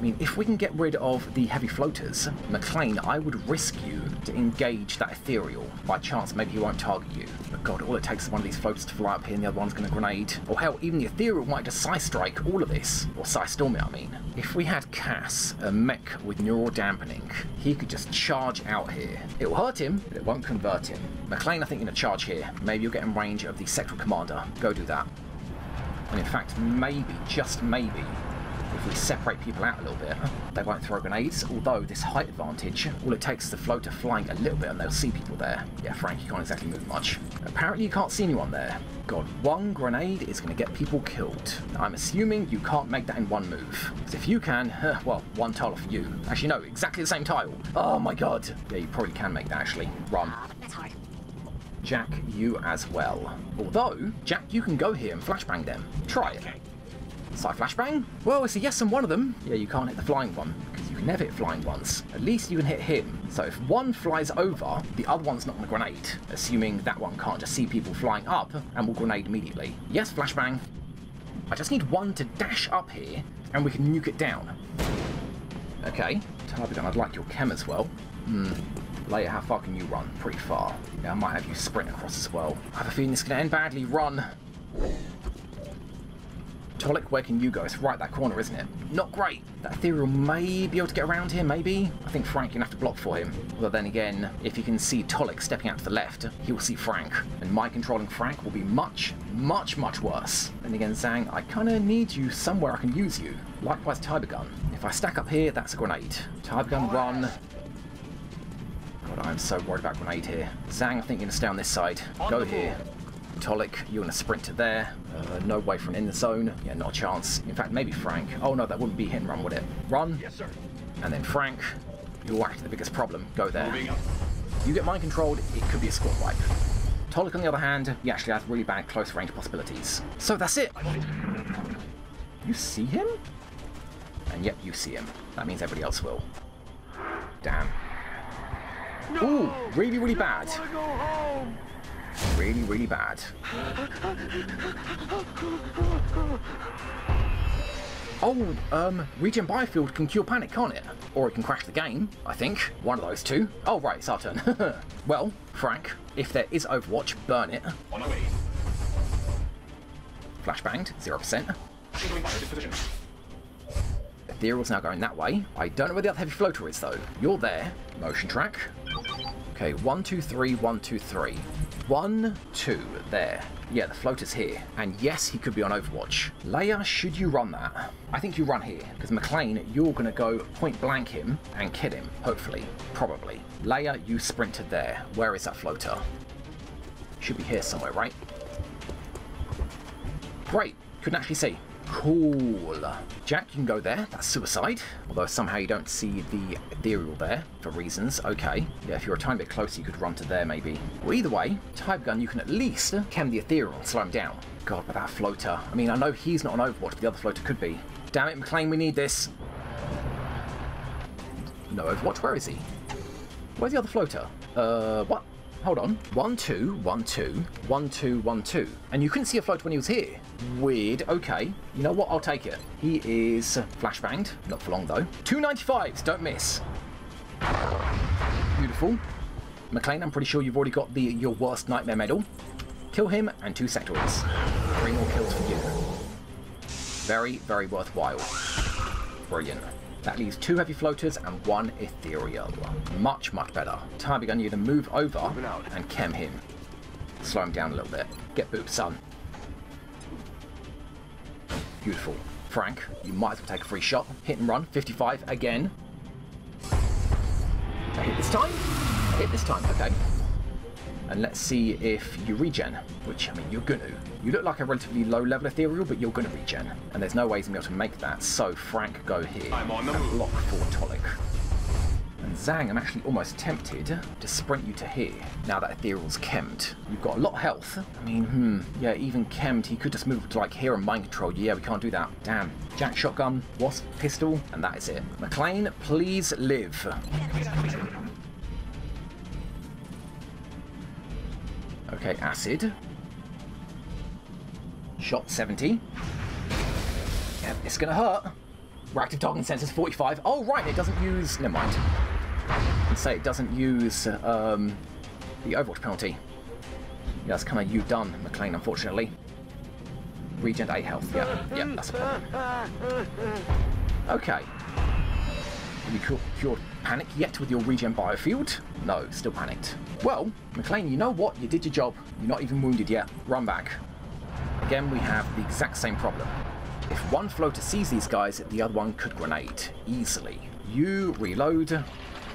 mean, if we can get rid of the heavy floaters, McLean, I would risk you to engage that ethereal. By chance, maybe he won't target you. But God, all it takes is one of these floaters to fly up here and the other one's going to grenade. Or hell, even the ethereal might just psy-strike all of this. Or psy-storm it, I mean. If we had Cass, a mech with neural dampening, he could just charge out here. It will hurt him, but it won't convert him. McLean, I think you're going to charge here. Maybe you'll get in range of the sectoral commander. Go do that. And in fact, maybe, just maybe, if we separate people out a little bit, they won't throw grenades, although this height advantage, all it takes is the floater flying a little bit and they'll see people there. Yeah, Frank, you can't exactly move much. Apparently you can't see anyone there. God, one grenade is going to get people killed. I'm assuming you can't make that in one move. Because if you can, well, one tile for you. Actually, no, exactly the same tile. Oh my god. Yeah, you probably can make that, actually. Run. That's hard. Jack, you as well. Although, Jack, you can go here and flashbang them. Try it. Sci flashbang? Well, it's a yes on one of them. Yeah, you can't hit the flying one, because you can never hit flying ones. At least you can hit him. So if one flies over, the other one's not on a grenade, assuming that one can't just see people flying up and will grenade immediately. Yes, flashbang. I just need one to dash up here, and we can nuke it down. Okay, Tyberghein, I'd like your chem as well. Leia, how far can you run? Pretty far. Yeah, I might have you sprint across as well. I have a feeling this is going to end badly. Run! Tolik, where can you go? It's right that corner, isn't it? Not great. That ethereal may be able to get around here, maybe? I think Frank, you're going to have to block for him. Although then again, if you can see Tolik stepping out to the left, he will see Frank. And my controlling Frank will be much, much, much worse. Then again, Zhang, I kind of need you somewhere I can use you. Likewise, Tyberghein. If I stack up here, that's a grenade. Tyberghein, run. God, I'm so worried about grenade here. Zhang, I think you're going to stay on this side. Go here. Tolik, you're going to sprint to there. No way from in the zone. Yeah, not a chance. In fact, maybe Frank. Oh no, that wouldn't be hit and run, would it? Run. Yes, sir. And then Frank, you're actually the biggest problem. Go there. You get mind controlled, it could be a squad wipe. Tolik, on the other hand, he actually has really bad close range possibilities. So that's it. You see him? And yep, you see him. That means everybody else will. Damn. No! Ooh, really, really bad. Really, really bad. Oh, regen biofield can cure panic, can't it? Or it can crash the game, I think. One of those two. Oh, right, it's our turn. Well, Frank, if there is Overwatch, burn it. On the way. Flashbanged, 0%. Ethereal's now going that way. I don't know where the other heavy floater is, though. You're there. Motion track. Okay, 1, 2, 3, 1, 2, 3. 1, 2, there. Yeah, the floater's here. And yes, he could be on Overwatch. Leia, should you run that? I think you run here, because McLean, you're going to go point blank him and kill him, hopefully. Probably. Leia, you sprinted there. Where is that floater? Should be here somewhere, right? Great. Couldn't actually see. Cool. Jack, you can go there. That's suicide. Although somehow you don't see the ethereal there for reasons. Okay. Yeah, if you're a tiny bit closer, you could run to there maybe. Well, either way, Tyberghein, you can at least chem the ethereal and slow him down. God, but that floater. I mean, I know he's not on Overwatch, but the other floater could be. Damn it, McLean, we need this. No Overwatch. Where is he? Where's the other floater? What? Hold on. 1, 2, 1, 2, 1, 2, 1, 2. And you couldn't see a float when he was here. Weird. Okay. You know what? I'll take it. He is flashbanged. Not for long, though. 295s. Don't miss. Beautiful. McLean, I'm pretty sure you've already got the your worst nightmare medal. Kill him and 2 sectors. 3 more kills for you. Very, very worthwhile. Brilliant. That leaves 2 heavy floaters and 1 ethereal. Much, much better. Tyberghein, you're going to move over and chem him. Slow him down a little bit. Get booped, son. Beautiful. Frank, you might as well take a free shot. Hit and run. 55 again. I hit this time. Hit this time. Okay. And let's see if you regen, which, I mean, you're going to. You look like a relatively low-level ethereal, but you're going to regen. And there's no way he's going to be able to make that, so Frank, go here. I'm on the move. Block for Tolik. And Zhang, I'm actually almost tempted to sprint you to here, now that ethereal's chemmed. You've got a lot of health. I mean, yeah, even chemmed, he could just move to, like, here and mind control. Yeah, we can't do that. Damn. Jack shotgun, Wasp pistol, and that is it. McLean, please live. Okay, acid. Shot 70. Yep, it's gonna hurt. Reactive targeting sensors 45. Oh, right, it doesn't use... Never mind. I can say it doesn't use the Overwatch penalty. Yeah, that's kind of you done, McLean, unfortunately. Regen 8 health, yeah, that's a problem. Okay. Have you cured panic yet with your regen biofield? No, still panicked. Well, McLean, you know what? You did your job. You're not even wounded yet. Run back. Again, we have the exact same problem. If one floater sees these guys, the other one could grenade. Easily. You reload.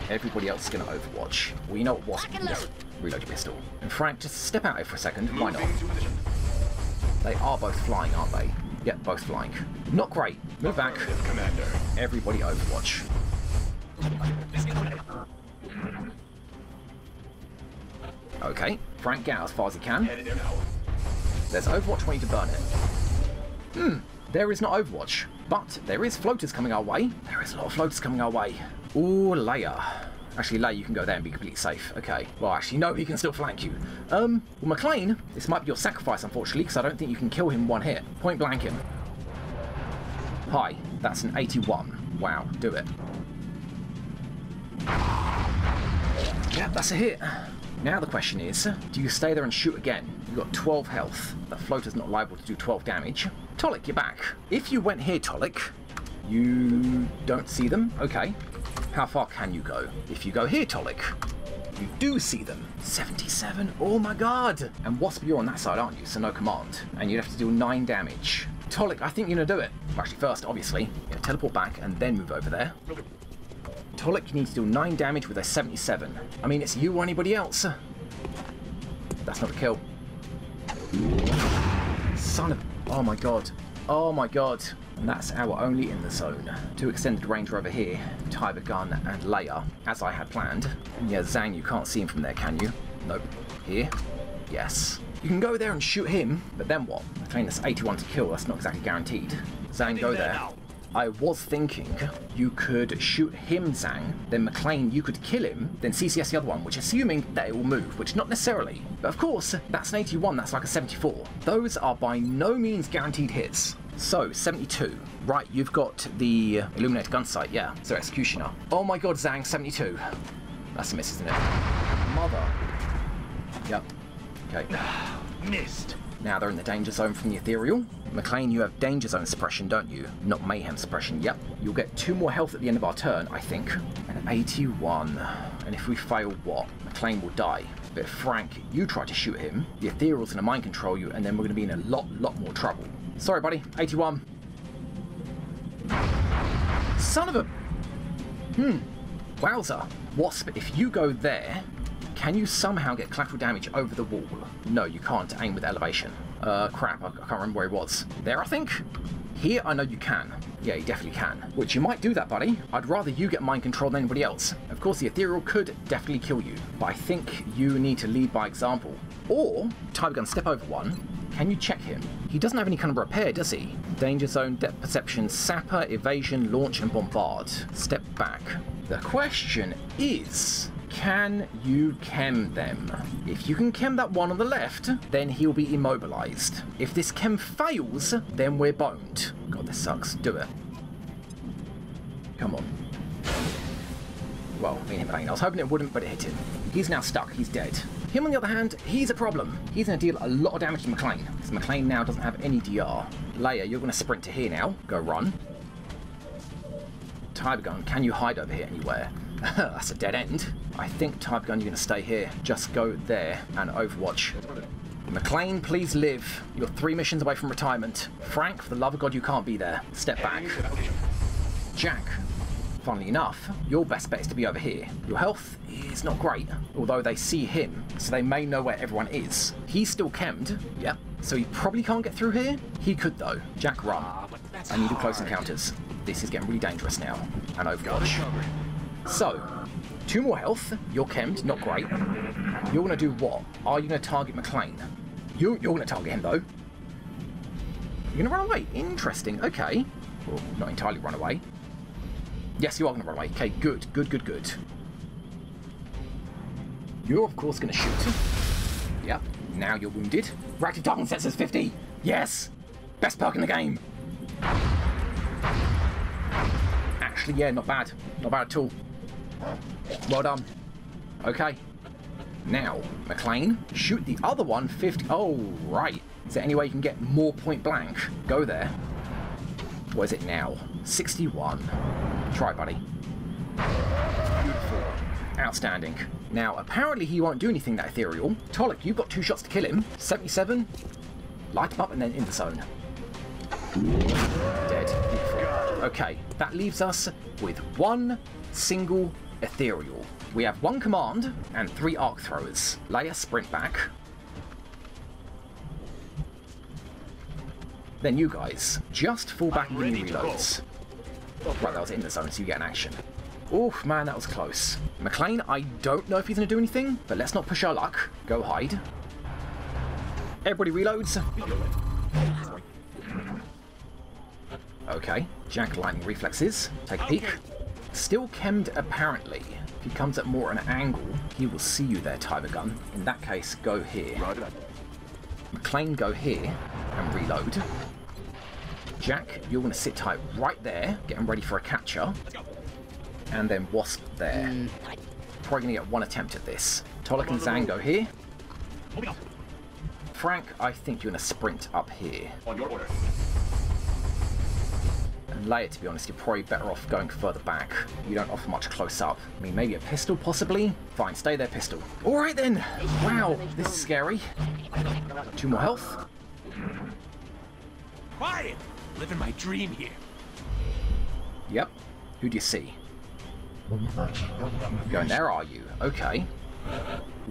Everybody else is going to overwatch. We know what Wasp is. Reload your pistol. And Frank, just step out here for a second. Why not? They are both flying, aren't they? Yep, both flying. Not great. Move back. Commander. Everybody overwatch. Okay, Frank, get out as far as he can. There's Overwatch, we need to burn it. There is not Overwatch, but there is floaters coming our way. There is a lot of floaters coming our way. Ooh, Leia. Actually, Leia, you can go there and be completely safe. Okay. Well, actually, no, he can still flank you. Well, McLean, this might be your sacrifice, unfortunately, because I don't think you can kill him one hit. Point blank him. Hi, that's an 81. Wow, do it. Yep, that's a hit. Now the question is, do you stay there and shoot again? You've got 12 health. The floater's not liable to do 12 damage. Tolik, you're back. If you went here, Tolik, you don't see them. Okay. How far can you go? If you go here, Tolik, you do see them. 77. Oh my god. And Wasp, you're on that side, aren't you? So no command. And you'd have to do 9 damage. Tolik, I think you're going to do it. Well, actually, first, obviously. You're teleport back and then move over there. Tolik, you need to do 9 damage with a 77. I mean, it's you or anybody else. That's not a kill. Son of... Oh my god. Oh my god. And that's our only in the zone. 2 extended range over here. Tyberghein and Leia, as I had planned. Yeah, Zhang, you can't see him from there, can you? Nope. Here? Yes. You can go there and shoot him, but then what? I think that's 81 to kill. That's not exactly guaranteed. Zhang, go there. I was thinking you could shoot him, Zhang, then McLean, you could kill him, then CCS the other one, which assuming they will move, which not necessarily. But of course, that's an 81, that's like a 74. Those are by no means guaranteed hits. So, 72. Right, you've got the Illuminated Gunsight, yeah. So, Executioner. Oh my god, Zhang, 72. That's a miss, isn't it? Mother. Yep. Okay. Missed. Now they're in the danger zone from the ethereal. McLean, you have danger zone suppression, don't you? Not mayhem suppression, yep. You'll get 2 more health at the end of our turn, I think. And 81. And if we fail, what? McLean will die. But if Frank, you try to shoot him, the ethereal's gonna mind control you, and then we're gonna be in a lot more trouble. Sorry, buddy. 81. Son of a... Wowzer. Wasp, if you go there... Can you somehow get collateral damage over the wall? No, you can't aim with elevation. Crap, I can't remember where he was. There, I think? Here, I know you can. Yeah, you definitely can. Which you might do that, buddy. I'd rather you get mind control than anybody else. Of course, the ethereal could definitely kill you, but I think you need to lead by example. Or, Tyberghein, step over one. Can you check him? He doesn't have any kind of repair, does he? Danger zone, depth perception, sapper, evasion, launch, and bombard. Step back. The question is... Can you chem them? If you can chem that one on the left, then he'll be immobilized. If this chem fails, then we're boned. God, this sucks. Do it. Come on. Well, I mean, I was hoping it wouldn't, but it hit him. He's now stuck. He's dead. Him, on the other hand, he's a problem. He's going to deal a lot of damage to McLean, because McLean now doesn't have any DR. Leia, you're going to sprint to here now. Go run. Tyberghein, can you hide over here anywhere? That's a dead end. I think, Tyberghein, you're going to stay here. Just go there and overwatch. McLean, please live. You're 3 missions away from retirement. Frank, for the love of God, you can't be there. Step back. Jack, funnily enough, your best bet is to be over here. Your health is not great, although they see him, so they may know where everyone is. He's still chemmed. Yep. So he probably can't get through here. He could, though. Jack, run. I need to close encounters. This is getting really dangerous now. And overwatch. So, 2 more health, you're chemmed, not great. You're going to do what? Are you going to target McLean? You're going to target him, though. You're going to run away. Interesting, okay. Well, not entirely run away. Yes, you are going to run away. Okay, good. You're, of course, going to shoot. Yep, now you're wounded. Reactive targeting sensors 50. Yes! Best perk in the game. actually, yeah, not bad. Not bad at all. Well done. Okay. Now, McLean, shoot the other one, 50. Oh, right. Is there any way you can get more point blank? Go there. What is it now? 61. Try, buddy. Beautiful. Outstanding. Now, apparently he won't do anything, that ethereal. Tolik, you've got 2 shots to kill him. 77. Light him up and then in the zone. Dead. Beautiful. Okay, that leaves us with 1 single ethereal. We have 1 command and 3 arc throwers. Leia, sprint back. Then you guys, just fall back and give me reloads. Right, that was in the zone, so you get an action. Oof, man, that was close. McLean, I don't know if he's going to do anything, but let's not push our luck. Go hide. Everybody reloads. Okay, Jack lining reflexes. Take a peek. Still chemmed, apparently. If he comes at more an angle, he will see you there, Tyberghein. In that case, go here. McLean, go here and reload. Jack, you're going to sit tight right there, getting ready for a capture. And then Wasp there. Probably going to get 1 attempt at this. Tolik and Zhang go here. Frank, I think you're going to sprint up here. On your order. And Leia, to be honest, you're probably better off going further back. You don't offer much close-up. I mean, maybe a pistol, possibly? Fine, stay there, pistol. All right, then. Wow, this is scary. 2 more health. Quiet! Living my dream here. Yep. Who do you see? Going there, are you? Okay.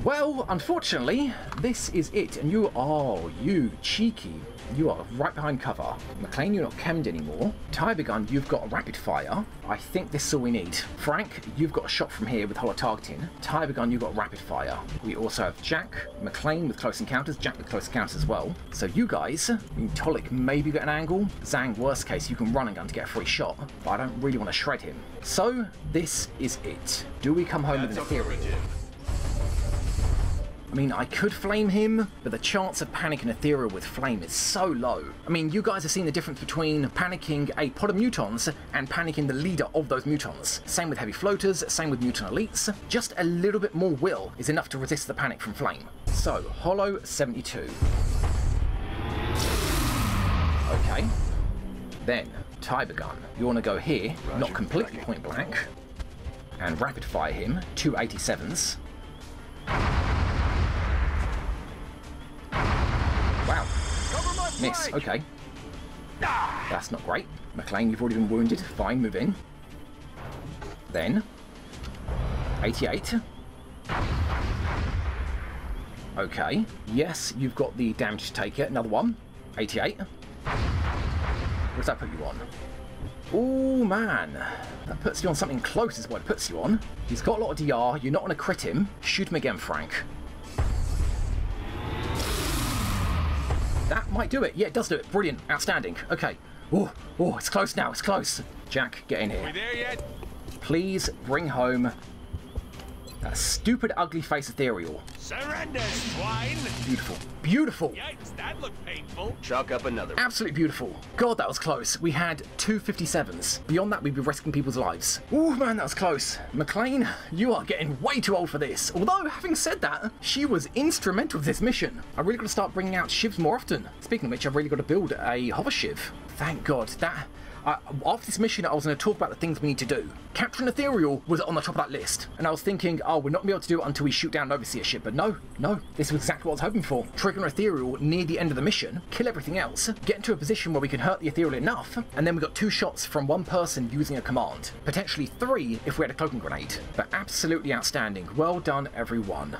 Well, unfortunately, this is it. And you... Oh, you cheeky. You are right behind cover. McLean, you're not chemmed anymore. Tyberghein, you've got a rapid fire. I think this is all we need. Frank, you've got a shot from here with hollow targeting. Tyberghein, you've got rapid fire. We also have Jack, McLean with close encounters, Jack with close encounters as well. So you guys, I mean, Tolik maybe got an angle. Zhang, worst case, you can run and gun to get a free shot. But I don't really want to shred him. So this is it. Do we come home with an ethereal? I mean, I could flame him, but the chance of panicking ethereal with flame is so low. I mean, you guys have seen the difference between panicking a pod of mutons and panicking the leader of those mutons. Same with heavy floaters, same with mutant elites. Just a little bit more will is enough to resist the panic from flame. So, hollow 72. Okay. Then, Tyberghein. You want to go here, not completely point blank, and rapid fire him, 2 87s. Wow. Miss. Okay. That's not great. McLean, you've already been wounded. Fine, move in. Then. 88. Okay. Yes, you've got the damage to take here. Another one. 88. What's that put you on? Oh, man. That puts you on something close is what it puts you on. He's got a lot of DR. You're not going to crit him. Shoot him again, Frank. That might do it. Yeah, it does do it. Brilliant. Outstanding. Okay. Oh, oh, it's close now. It's close. Jack, get in here. Are we there yet? Please bring home that stupid, ugly face ethereal. Surrender, swine. Beautiful. Beautiful. Yikes, that looked painful. Chalk up another. Absolutely beautiful. God, that was close. We had 2 57s. Beyond that, we'd be risking people's lives. Oh, man, that was close. McLean, you are getting way too old for this. Although, having said that, she was instrumental to this mission. I really got to start bringing out shivs more often. Speaking of which, I've really got to build a hover shiv. Thank God. After this mission, I was going to talk about the things we need to do. Capturing ethereal was on the top of that list. And I was thinking, oh, we're not going to be able to do it until we shoot down an overseer ship. But no, no, this was exactly what I was hoping for. Trigger an ethereal near the end of the mission, kill everything else, get into a position where we can hurt the ethereal enough, and then we got 2 shots from 1 person using a command. Potentially 3 if we had a cloaking grenade. But absolutely outstanding. Well done, everyone.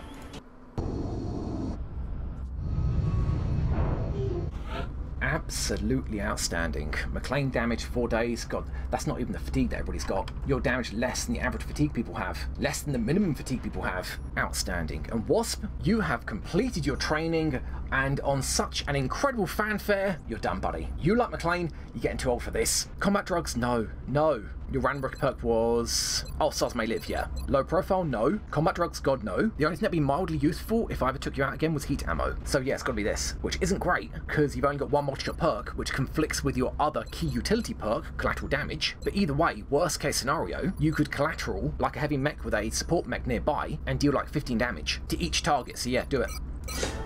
Absolutely outstanding. McLean damage 4 days. God, that's not even the fatigue that everybody's got. Your damage less than the average fatigue people have. Less than the minimum fatigue people have. Outstanding. And Wasp, you have completed your training and on such an incredible fanfare, you're done, buddy. You like McLean, you're getting too old for this. Combat drugs? No, no. Your Ranbrook perk was... oh, Sozmay Live, yeah. Low profile, no. Combat drugs, god, no. The only thing that'd be mildly useful if I ever took you out again was heat ammo. So yeah, it's gotta be this, which isn't great, because you've only got one multi-shot perk, which conflicts with your other key utility perk, collateral damage. But either way, worst case scenario, you could collateral like a heavy mech with a support mech nearby and deal like 15 damage to each target, so yeah, do it.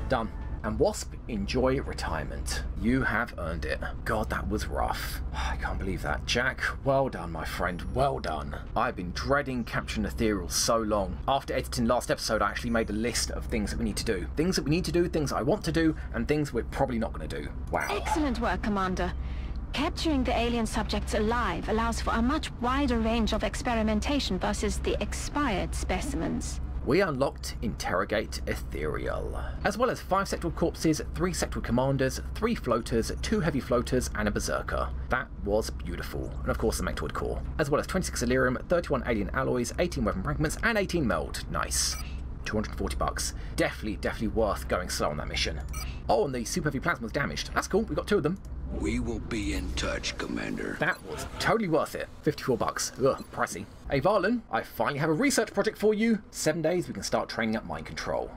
Done. And Wasp, enjoy retirement. You have earned it. God, that was rough. I can't believe that. Jack, well done, my friend. Well done. I've been dreading capturing Ethereal so long. After editing last episode, I actually made a list of things that we need to do. Things that we need to do, things I want to do, and things we're probably not going to do. Wow. Excellent work, Commander. Capturing the alien subjects alive allows for a much wider range of experimentation versus the expired specimens. We unlocked Interrogate Ethereal, as well as 5 sectoral corpses, 3 sectoral commanders, 3 floaters, 2 heavy floaters and a berserker. That was beautiful. And of course the Mectoid core, as well as 26 Illyrium, 31 alien alloys, 18 weapon fragments and 18 meld. Nice. 240 bucks. Definitely worth going slow on that mission. Oh, and the super heavy plasma was damaged. That's cool, we got 2 of them. We will be in touch, Commander. That was totally worth it. 54 bucks. Ugh, pricey. Hey, Varlin, I finally have a research project for you. 7 days, we can start training up mind control.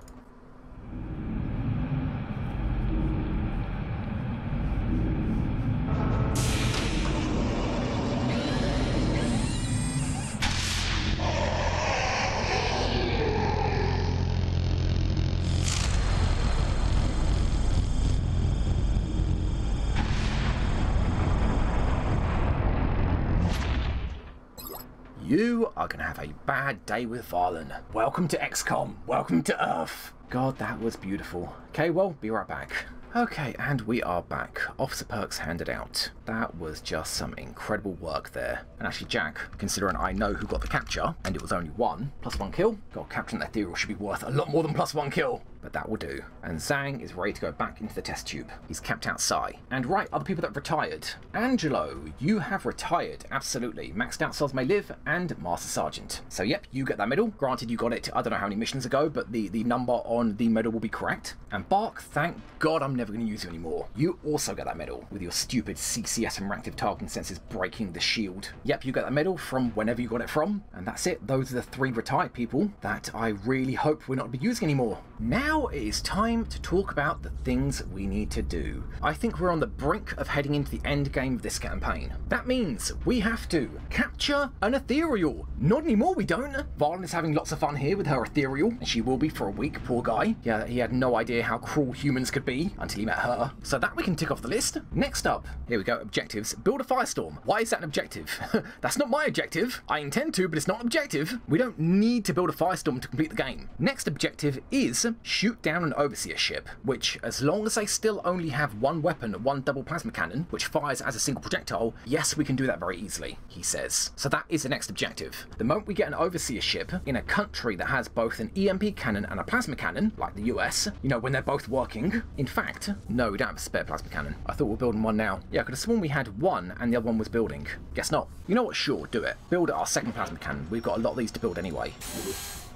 You are going to have a bad day with Varlin. Welcome to XCOM. Welcome to Earth. God, that was beautiful. Okay, well, be right back. Okay, and we are back. Officer perks handed out. That was just some incredible work there. And actually, Jack, considering I know who got the capture, and it was only 1 + 1 kill, God, capturing that Ethereal should be worth a lot more than +1 kill. But that will do. And Zhang is ready to go back into the test tube. He's capped out Psy. And right, other people that have retired. Angelo, you have retired. Absolutely. Maxed out Sozmay Live and Master Sergeant. So yep, you get that medal. Granted, you got it, I don't know how many missions ago, but the number on the medal will be correct. And Bark, thank God I'm never going to use you anymore. You also get that medal with your stupid CCS and reactive targeting sensors breaking the shield. Yep, you get that medal from whenever you got it from. And that's it. Those are the 3 retired people that I really hope we're not be using anymore. Now it is time to talk about the things we need to do. I think we're on the brink of heading into the end game of this campaign. That means we have to capture an Ethereal. Not anymore, we don't. Varlin is having lots of fun here with her Ethereal, and she will be for a week, poor guy. Yeah, he had no idea how cruel humans could be until he met her. So that we can tick off the list. Next up, here we go, objectives. Build a firestorm. Why is that an objective? That's not my objective. I intend to, but it's not an objective. We don't need to build a firestorm to complete the game. Next objective is shoot down an overseer ship, which, as long as they still only have 1 weapon, 1 double plasma cannon, which fires as a single projectile, yes, we can do that very easily, he says. So that is the next objective. The moment we get an overseer ship in a country that has both an EMP cannon and a plasma cannon, like the US, you know, when they're both working. In fact, no, we don't have a spare plasma cannon. I thought we were building one now. Yeah, I could have sworn we had 1 and the other one was building. Guess not. You know what? Sure, do it. Build our 2nd plasma cannon. We've got a lot of these to build anyway.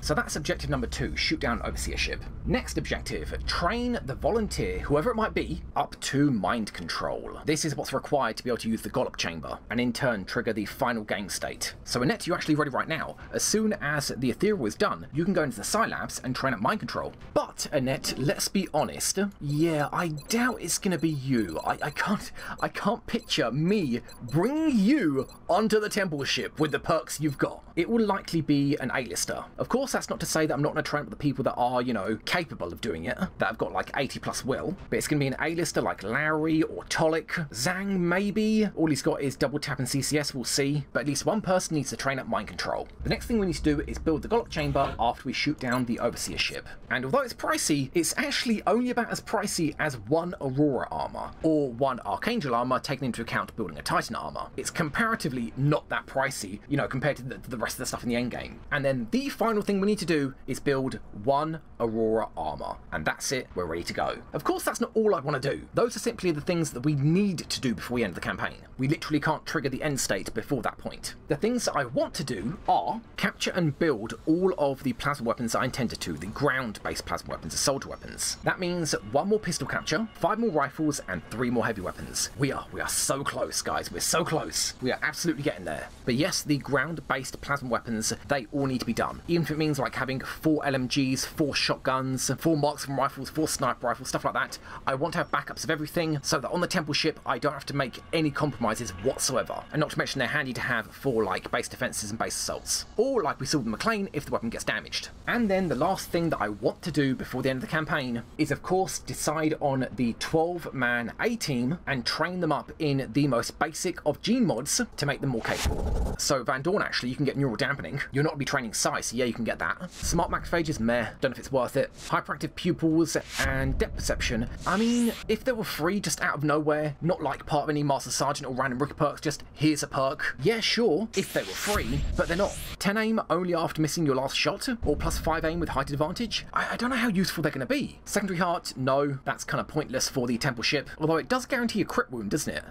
So that's objective number 2, shoot down overseer ship. Next objective, train the volunteer, whoever it might be, up to mind control. This is what's required to be able to use the Gollop chamber, and in turn trigger the final game state. So Annette, you're actually ready right now. As soon as the Ethereal is done, you can go into the Psy Labs and train up mind control. But Annette, let's be honest, yeah, I doubt it's gonna be you. I can't picture me bringing you onto the temple ship with the perks you've got. It will likely be an A-lister. Of course, that's not to say that I'm not going to train up the people that are, you know, capable of doing it, that have got like 80+ will, but it's going to be an A-lister like Lowry or Tolik, Zhang maybe. All he's got is double tap and CCS, we'll see, but at least 1 person needs to train up mind control. The next thing we need to do is build the Gollop chamber after we shoot down the overseer ship. And although it's pricey, it's actually only about as pricey as 1 Aurora armor or 1 Archangel armor, taking into account building a Titan armor. It's comparatively not that pricey, you know, compared to the rest of the stuff in the endgame. And then the final thing thing we need to do is build one Aurora armor, and that's it, we're ready to go. Of course, that's not all I want to do. Those are simply the things that we need to do before we end the campaign. We literally can't trigger the end state before that point. The things that I want to do are capture and build all of the plasma weapons that I intended to, the ground-based plasma weapons, the soldier weapons. That means one more pistol capture, 5 more rifles, and 3 more heavy weapons. We are so close, guys, we're so close. We are absolutely getting there. But yes, the ground-based plasma weapons, they all need to be done. Even if it means like having 4 LMGs, 4 shotguns, 4 marksman rifles, 4 sniper rifles, stuff like that. I want to have backups of everything so that on the temple ship I don't have to make any compromises whatsoever. And not to mention they're handy to have for like base defenses and base assaults. Or like we saw with McLean, if the weapon gets damaged. And then the last thing that I want to do before the end of the campaign is of course decide on the 12-man A-team and train them up in the most basic of gene mods to make them more capable. So Van Dorn actually, you can get neural dampening. You'll not be training psi, so yeah, you can get that. Smart macrophages, meh, don't know if it's worth it. Hyperactive pupils and depth perception. I mean, if there were free just out of nowhere, not like part of any Master Sergeant or random rookie perks, just here's a perk. Yeah, sure, if they were free, but they're not. 10 aim only after missing your last shot, or plus 5 aim with height advantage. I don't know how useful they're going to be. Secondary heart, no, that's kind of pointless for the temple ship, although it does guarantee a crit wound, doesn't it?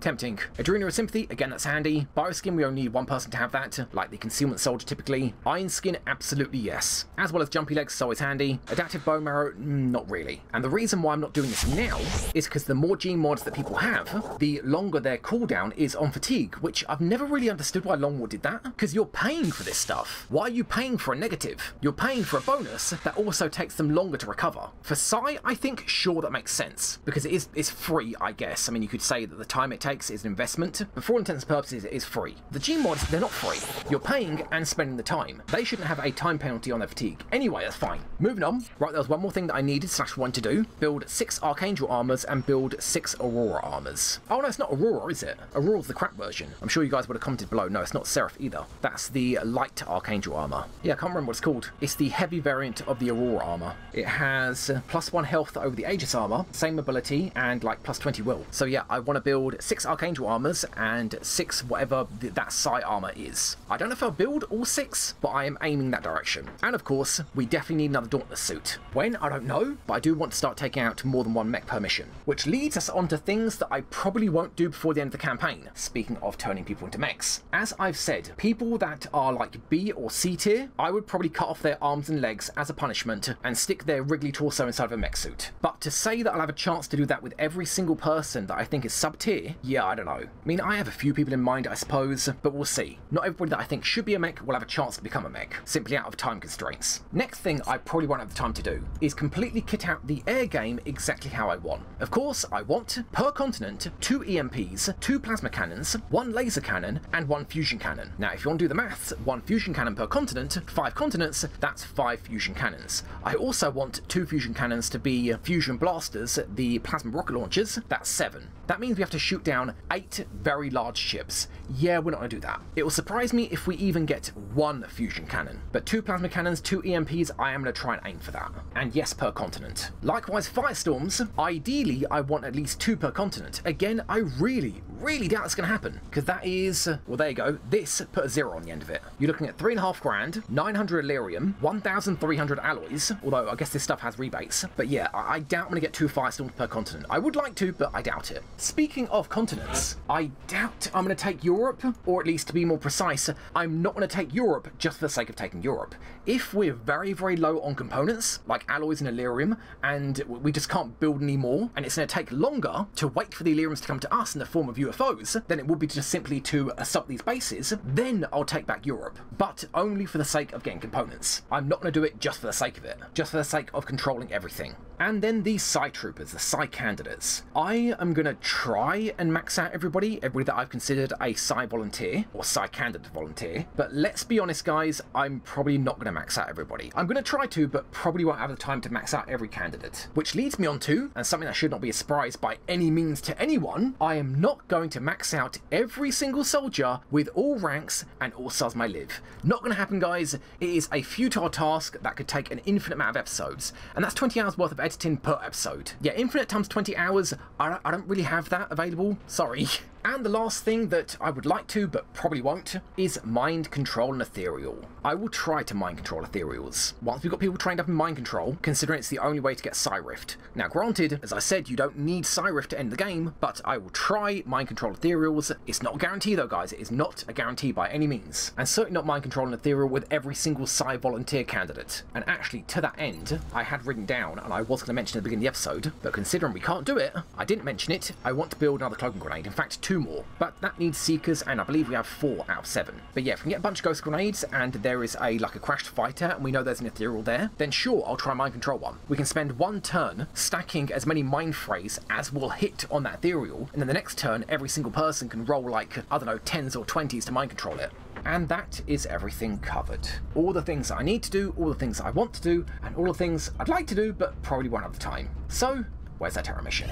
Tempting. Adrenal sympathy, again, that's handy. Bioskin, we only need one person to have that, like the concealment soldier typically. Iron skin, absolutely yes. As well as jumpy legs, so it's handy. Adaptive bone marrow, not really. And the reason why I'm not doing this now is because the more gene mods that people have, the longer their cooldown is on fatigue, which I've never really understood why Long War did that, because you're paying for this stuff. Why are you paying for a negative? You're paying for a bonus that also takes them longer to recover. For Psi, I think, sure, that makes sense, because it's free, I guess. I mean, you could say that the time it takes is an investment, but for all intents and purposes, it is free. The gene mods, they're not free. You're paying and spending the time. They shouldn't have a time penalty on their fatigue. Anyway, that's fine. Moving on. Right, there was one more thing that I needed / one to do. Build 6 Archangel armors and build 6 Aurora armors. Oh no, it's not Aurora, is it? Aurora's the crap version. I'm sure you guys would have commented below. No, it's not Seraph either. That's the light Archangel armor. Yeah, I can't remember what it's called. It's the heavy variant of the Aurora armor. It has +1 health over the Aegis armor, same ability, and like +20 will. So yeah, I want to build 6 Archangel armors and 6 whatever that Psi armor is. I don't know if I'll build all 6, but I am aiming that direction. And of course, we definitely need another Dauntless suit. When? I don't know, but I do want to start taking out more than one mech per mission, which leads us on to things that I probably won't do before the end of the campaign. Speaking of turning people into mechs, as I've said, people that are like B or C tier, I would probably cut off their arms and legs as a punishment and stick their wriggly torso inside of a mech suit. But to say that I'll have a chance to do that with every single person that I think is sub tier, yeah, I don't know. I mean, I have a few people in mind, I suppose, but we'll see. Not everybody that I think should be a mech will have a chance to become a mech, simply out of time constraints. Next thing I probably won't have the time to do is completely kit out the air game exactly how I want. Of course, I want, per continent, 2 EMPs, 2 plasma cannons, 1 laser cannon, and 1 fusion cannon. Now, if you want to do the maths, 1 fusion cannon per continent, 5 continents, that's 5 fusion cannons. I also want 2 fusion cannons to be fusion blasters, the plasma rocket launchers, that's 7. That means we have to shoot down 8 very large ships. Yeah, we're not going to do that. It will surprise me if we even get 1 fusion cannon. But 2 plasma cannons, 2 EMPs, I am going to try and aim for that. And yes, per continent. Likewise, firestorms, ideally I want at least 2 per continent. Again, I really doubt it's going to happen, because that is, well, there you go, this put a 0 on the end of it. You're looking at 3,500, 900 Illyrium, 1,300 alloys, although I guess this stuff has rebates. But yeah, I doubt I'm going to get 2 firestorms per continent. I would like to, but I doubt it. Speaking of continents, I doubt I'm going to take Europe, or at least to be more precise, I'm not going to take Europe just for the sake of taking Europe. If we're very low on components, like alloys and Illyrium, and we just can't build any more, and it's going to take longer to wait for the Illyriums to come to us in the form of UFOs than it would be just simply to assault these bases, then I'll take back Europe. But only for the sake of getting components. I'm not going to do it just for the sake of it. Just for the sake of controlling everything. And then the Psi Troopers, the Psi Candidates. I am going to try and max out everybody that I've considered a Psi Volunteer, or Psi Candidate Volunteer, but let's be honest guys, I'm probably not going to max out everybody. I'm going to try to, but probably won't have the time to max out every candidate. Which leads me on to, and something that should not be a surprise by any means to anyone, I am not going to max out every single soldier with all ranks and all Sozmay Live. Not going to happen guys, it is a futile task that could take an infinite amount of episodes, and that's 20 hours worth of editing per episode. Yeah, infinite times 20 hours, I don't really have that available, sorry. And the last thing that I would like to, but probably won't, is mind control an ethereal. I will try to mind control ethereals. Once we've got people trained up in mind control, considering it's the only way to get Cyrift. Now granted, as I said, you don't need Cyrift to end the game, but I will try mind control ethereals. It's not a guarantee though, guys. It is not a guarantee by any means. And certainly not mind control an ethereal with every single Psy volunteer candidate. And actually, to that end, I had written down, and I was going to mention at the beginning of the episode, but considering we can't do it, I didn't mention it. I want to build another cloaking grenade. In fact, 2 more. But that needs Seekers, and I believe we have 4 out of 7. But yeah, if we can get a bunch of Ghost Grenades, and there is a, like, a crashed fighter, and we know there's an ethereal there, then sure, I'll try Mind Control one. We can spend 1 turn stacking as many Mind Frays as will hit on that ethereal, and then the next turn, every single person can roll, like, I don't know, 10s or 20s to Mind Control it. And that is everything covered. All the things I need to do, all the things I want to do, and all the things I'd like to do, but probably won't have the time. So, where's that Terra mission?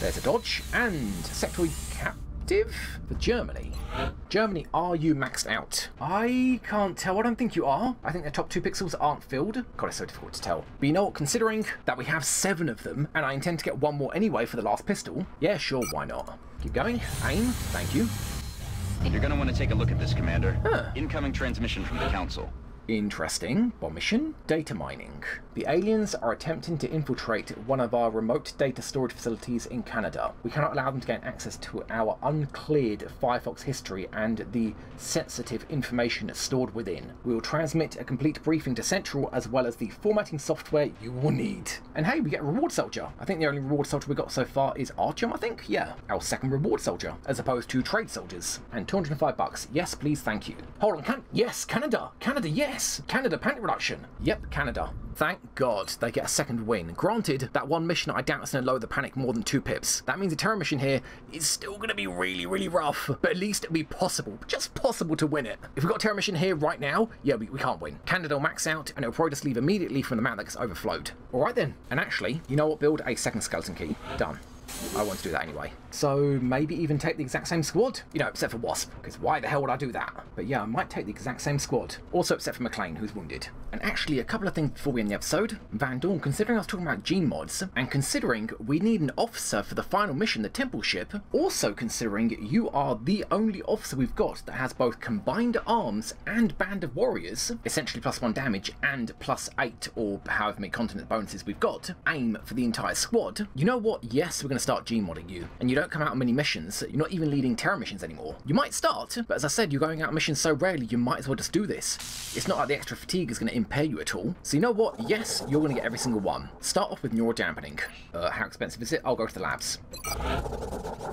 There's a dodge, and sectoid captive for Germany. Germany, are you maxed out? I can't tell. I don't think you are. I think the top 2 pixels aren't filled. God, it's so difficult to tell. But you know what? Considering that we have 7 of them, and I intend to get 1 more anyway for the last pistol, yeah, sure, why not? Keep going. Aim. Thank you. You're going to want to take a look at this, Commander. Huh. Incoming transmission from the Council. Interesting. Bomb mission? Data mining. The aliens are attempting to infiltrate one of our remote data storage facilities in Canada. We cannot allow them to gain access to our uncleared Firefox history and the sensitive information stored within. We will transmit a complete briefing to Central as well as the formatting software you will need. And hey, we get a reward soldier. I think the only reward soldier we got so far is Archum, I think? Yeah. Our second reward soldier, as opposed to trade soldiers. And 205 bucks. Yes, please, thank you. Hold on, yes, Canada! Canada, yes! Yes, Canada panic reduction. Yep, Canada. Thank God they get a second win. Granted, that one mission I doubt is going to lower the panic more than 2 pips. That means the terror mission here is still going to be really, really rough, but at least it'll be possible, just possible to win it. If we've got a terror mission here right now, yeah, we can't win. Canada will max out, and it'll probably just leave immediately from the amount that gets overflowed. All right then. And actually, you know what? Build a second skeleton key. Done. I want to do that anyway. So maybe even take the exact same squad? You know, except for Wasp, because why the hell would I do that? But yeah, I might take the exact same squad. Also except for McLean, who's wounded. And actually, a couple of things before we end the episode. Van Dorn, considering I was talking about gene mods, and considering we need an officer for the final mission, the Temple Ship, also considering you are the only officer we've got that has both combined arms and Band of Warriors, essentially +1 damage and +8 or however many continent bonuses we've got, aim for the entire squad. You know what? Yes, we're going to start gene modding you, and you don't come out on many missions. You're not even leading terror missions anymore. You might start, but as I said, you're going out on missions so rarely, you might as well just do this. It's not like the extra fatigue is going to impair you at all. So you know what? Yes, you're going to get every single one. Start off with neural dampening. How expensive is it? I'll go to the labs.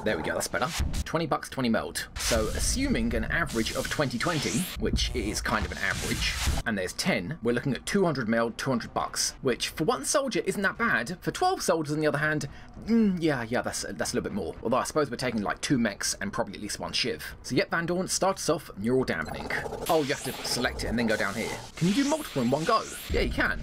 There we go, that's better. 20 bucks, 20 meld. So assuming an average of 2020, which is kind of an average, and there's 10, we're looking at 200 meld, 200 bucks, which for 1 soldier isn't that bad. For 12 soldiers, on the other hand, yeah, that's a little bit more. Although I suppose we're taking like 2 mechs and probably at least 1 shiv. So yep, Van Dorn starts off neural dampening. Oh, you have to select it and then go down here. Can you do multiple in 1 go? Yeah, you can.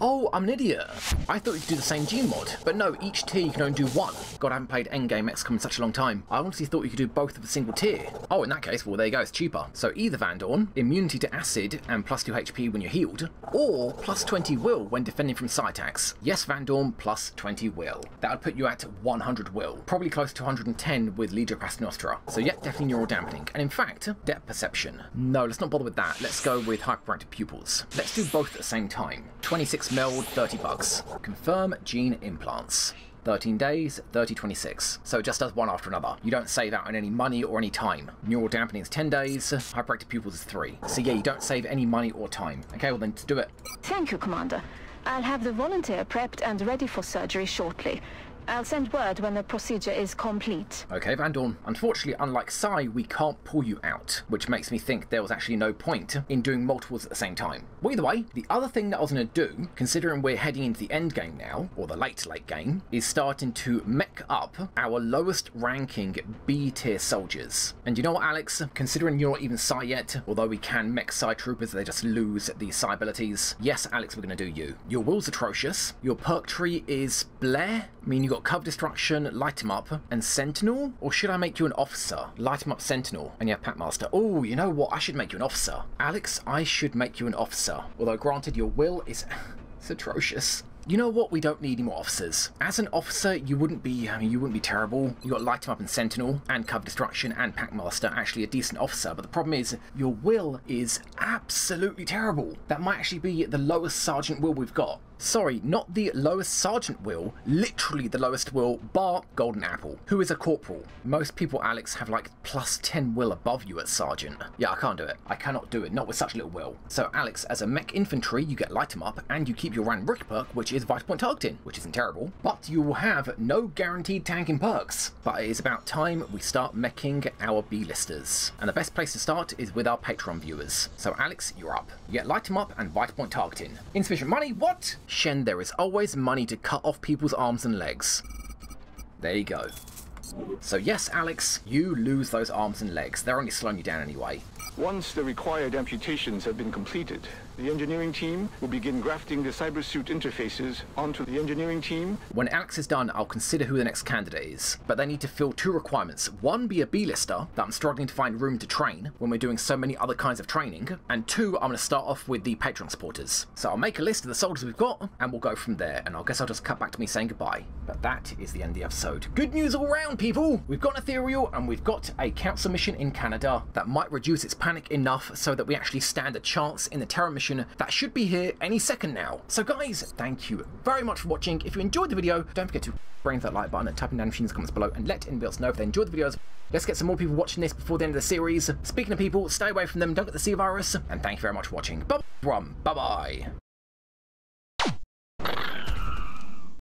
Oh, I'm an idiot. I thought you could do the same gene mod, but no, each tier you can only do 1. God, I haven't played Endgame XCOM in such a long time. I honestly thought you could do both of a single tier. Oh, in that case, well, there you go, it's cheaper. So either Van Dorn, immunity to acid and +2 HP when you're healed, or +20 will when defending from psi attacks. Yes, Van Dorn, +20 will. That would put you at 100 will, probably close to 110 with Legio Crasnostra. So yeah, definitely neural dampening. And in fact, depth perception. No, let's not bother with that. Let's go with hyperactive pupils. Let's do both at the same time. 26 meld, 30 bucks. Confirm gene implants. 13 days, 30, 26. So it just does one after another. You don't save out on any money or any time. Neural dampening is 10 days, hyperactive pupils is 3. So yeah, you don't save any money or time. Okay, well then, to do it. Thank you, Commander. I'll have the volunteer prepped and ready for surgery shortly. I'll send word when the procedure is complete. Okay, Van Dorn. Unfortunately, unlike Psy, we can't pull you out, which makes me think there was actually no point in doing multiples at the same time. Well, either way, the other thing that I was going to do, considering we're heading into the end game now, or the late game, is starting to mech up our lowest ranking B-tier soldiers. And you know what, Alex? Considering you're not even Psy yet, although we can mech Psy troopers, they just lose the Psy abilities. Yes, Alex, we're going to do you. Your will's atrocious. Your perk tree is Blair. I mean, you got Cover Destruction, Light 'em Up, and Sentinel? Or should I make you an officer? Light 'em Up, Sentinel, and you have Packmaster. Oh, you know what? I should make you an officer. Alex, I should make you an officer. Although, granted, your will is... it's atrocious. You know what? We don't need any more officers. As an officer, you wouldn't be terrible. You got Light 'em Up and Sentinel and Cover Destruction and Packmaster, actually a decent officer, but the problem is your will is absolutely terrible. That might actually be the lowest sergeant will we've got. Sorry, not the lowest sergeant will, literally the lowest will bar Golden Apple, who is a corporal. Most people, Alex, have like plus 10 will above you at sergeant. Yeah, I can't do it. I cannot do it, not with such little will. So Alex, as a mech infantry, you get Light 'em Up and you keep your Ran Rick perk, which is Vital Point Targeting, which isn't terrible, but you will have no guaranteed tanking perks. But it is about time we start meching our B-listers. And the best place to start is with our Patreon viewers. So Alex, you're up. You get Light 'em Up and Vital Point Targeting. Insufficient money, what? Shen, there is always money to cut off people's arms and legs. There you go. So yes, Alex, you lose those arms and legs. They're only slowing you down anyway. Once the required amputations have been completed, the engineering team will begin grafting the cybersuit interfaces onto the engineering team. When Alex is done, I'll consider who the next candidate is, but they need to fill two requirements. One, be a B-lister that I'm struggling to find room to train when we're doing so many other kinds of training, and two, I'm going to start off with the Patreon supporters. So I'll make a list of the soldiers we've got, and we'll go from there, and I guess I'll just cut back to me saying goodbye. But that is the end of the episode. Good news all round, people! We've got an ethereal, and we've got a council mission in Canada that might reduce its panic enough so that we actually stand a chance in the terror mission that should be here any second now. So guys, thank you very much for watching. If you enjoyed the video, don't forget to bang that like button and type in down in the comments below and let anybody else know if they enjoyed the videos. Let's get some more people watching this before the end of the series. Speaking of people, stay away from them, don't get the C virus, and thank you very much for watching. Bye bye.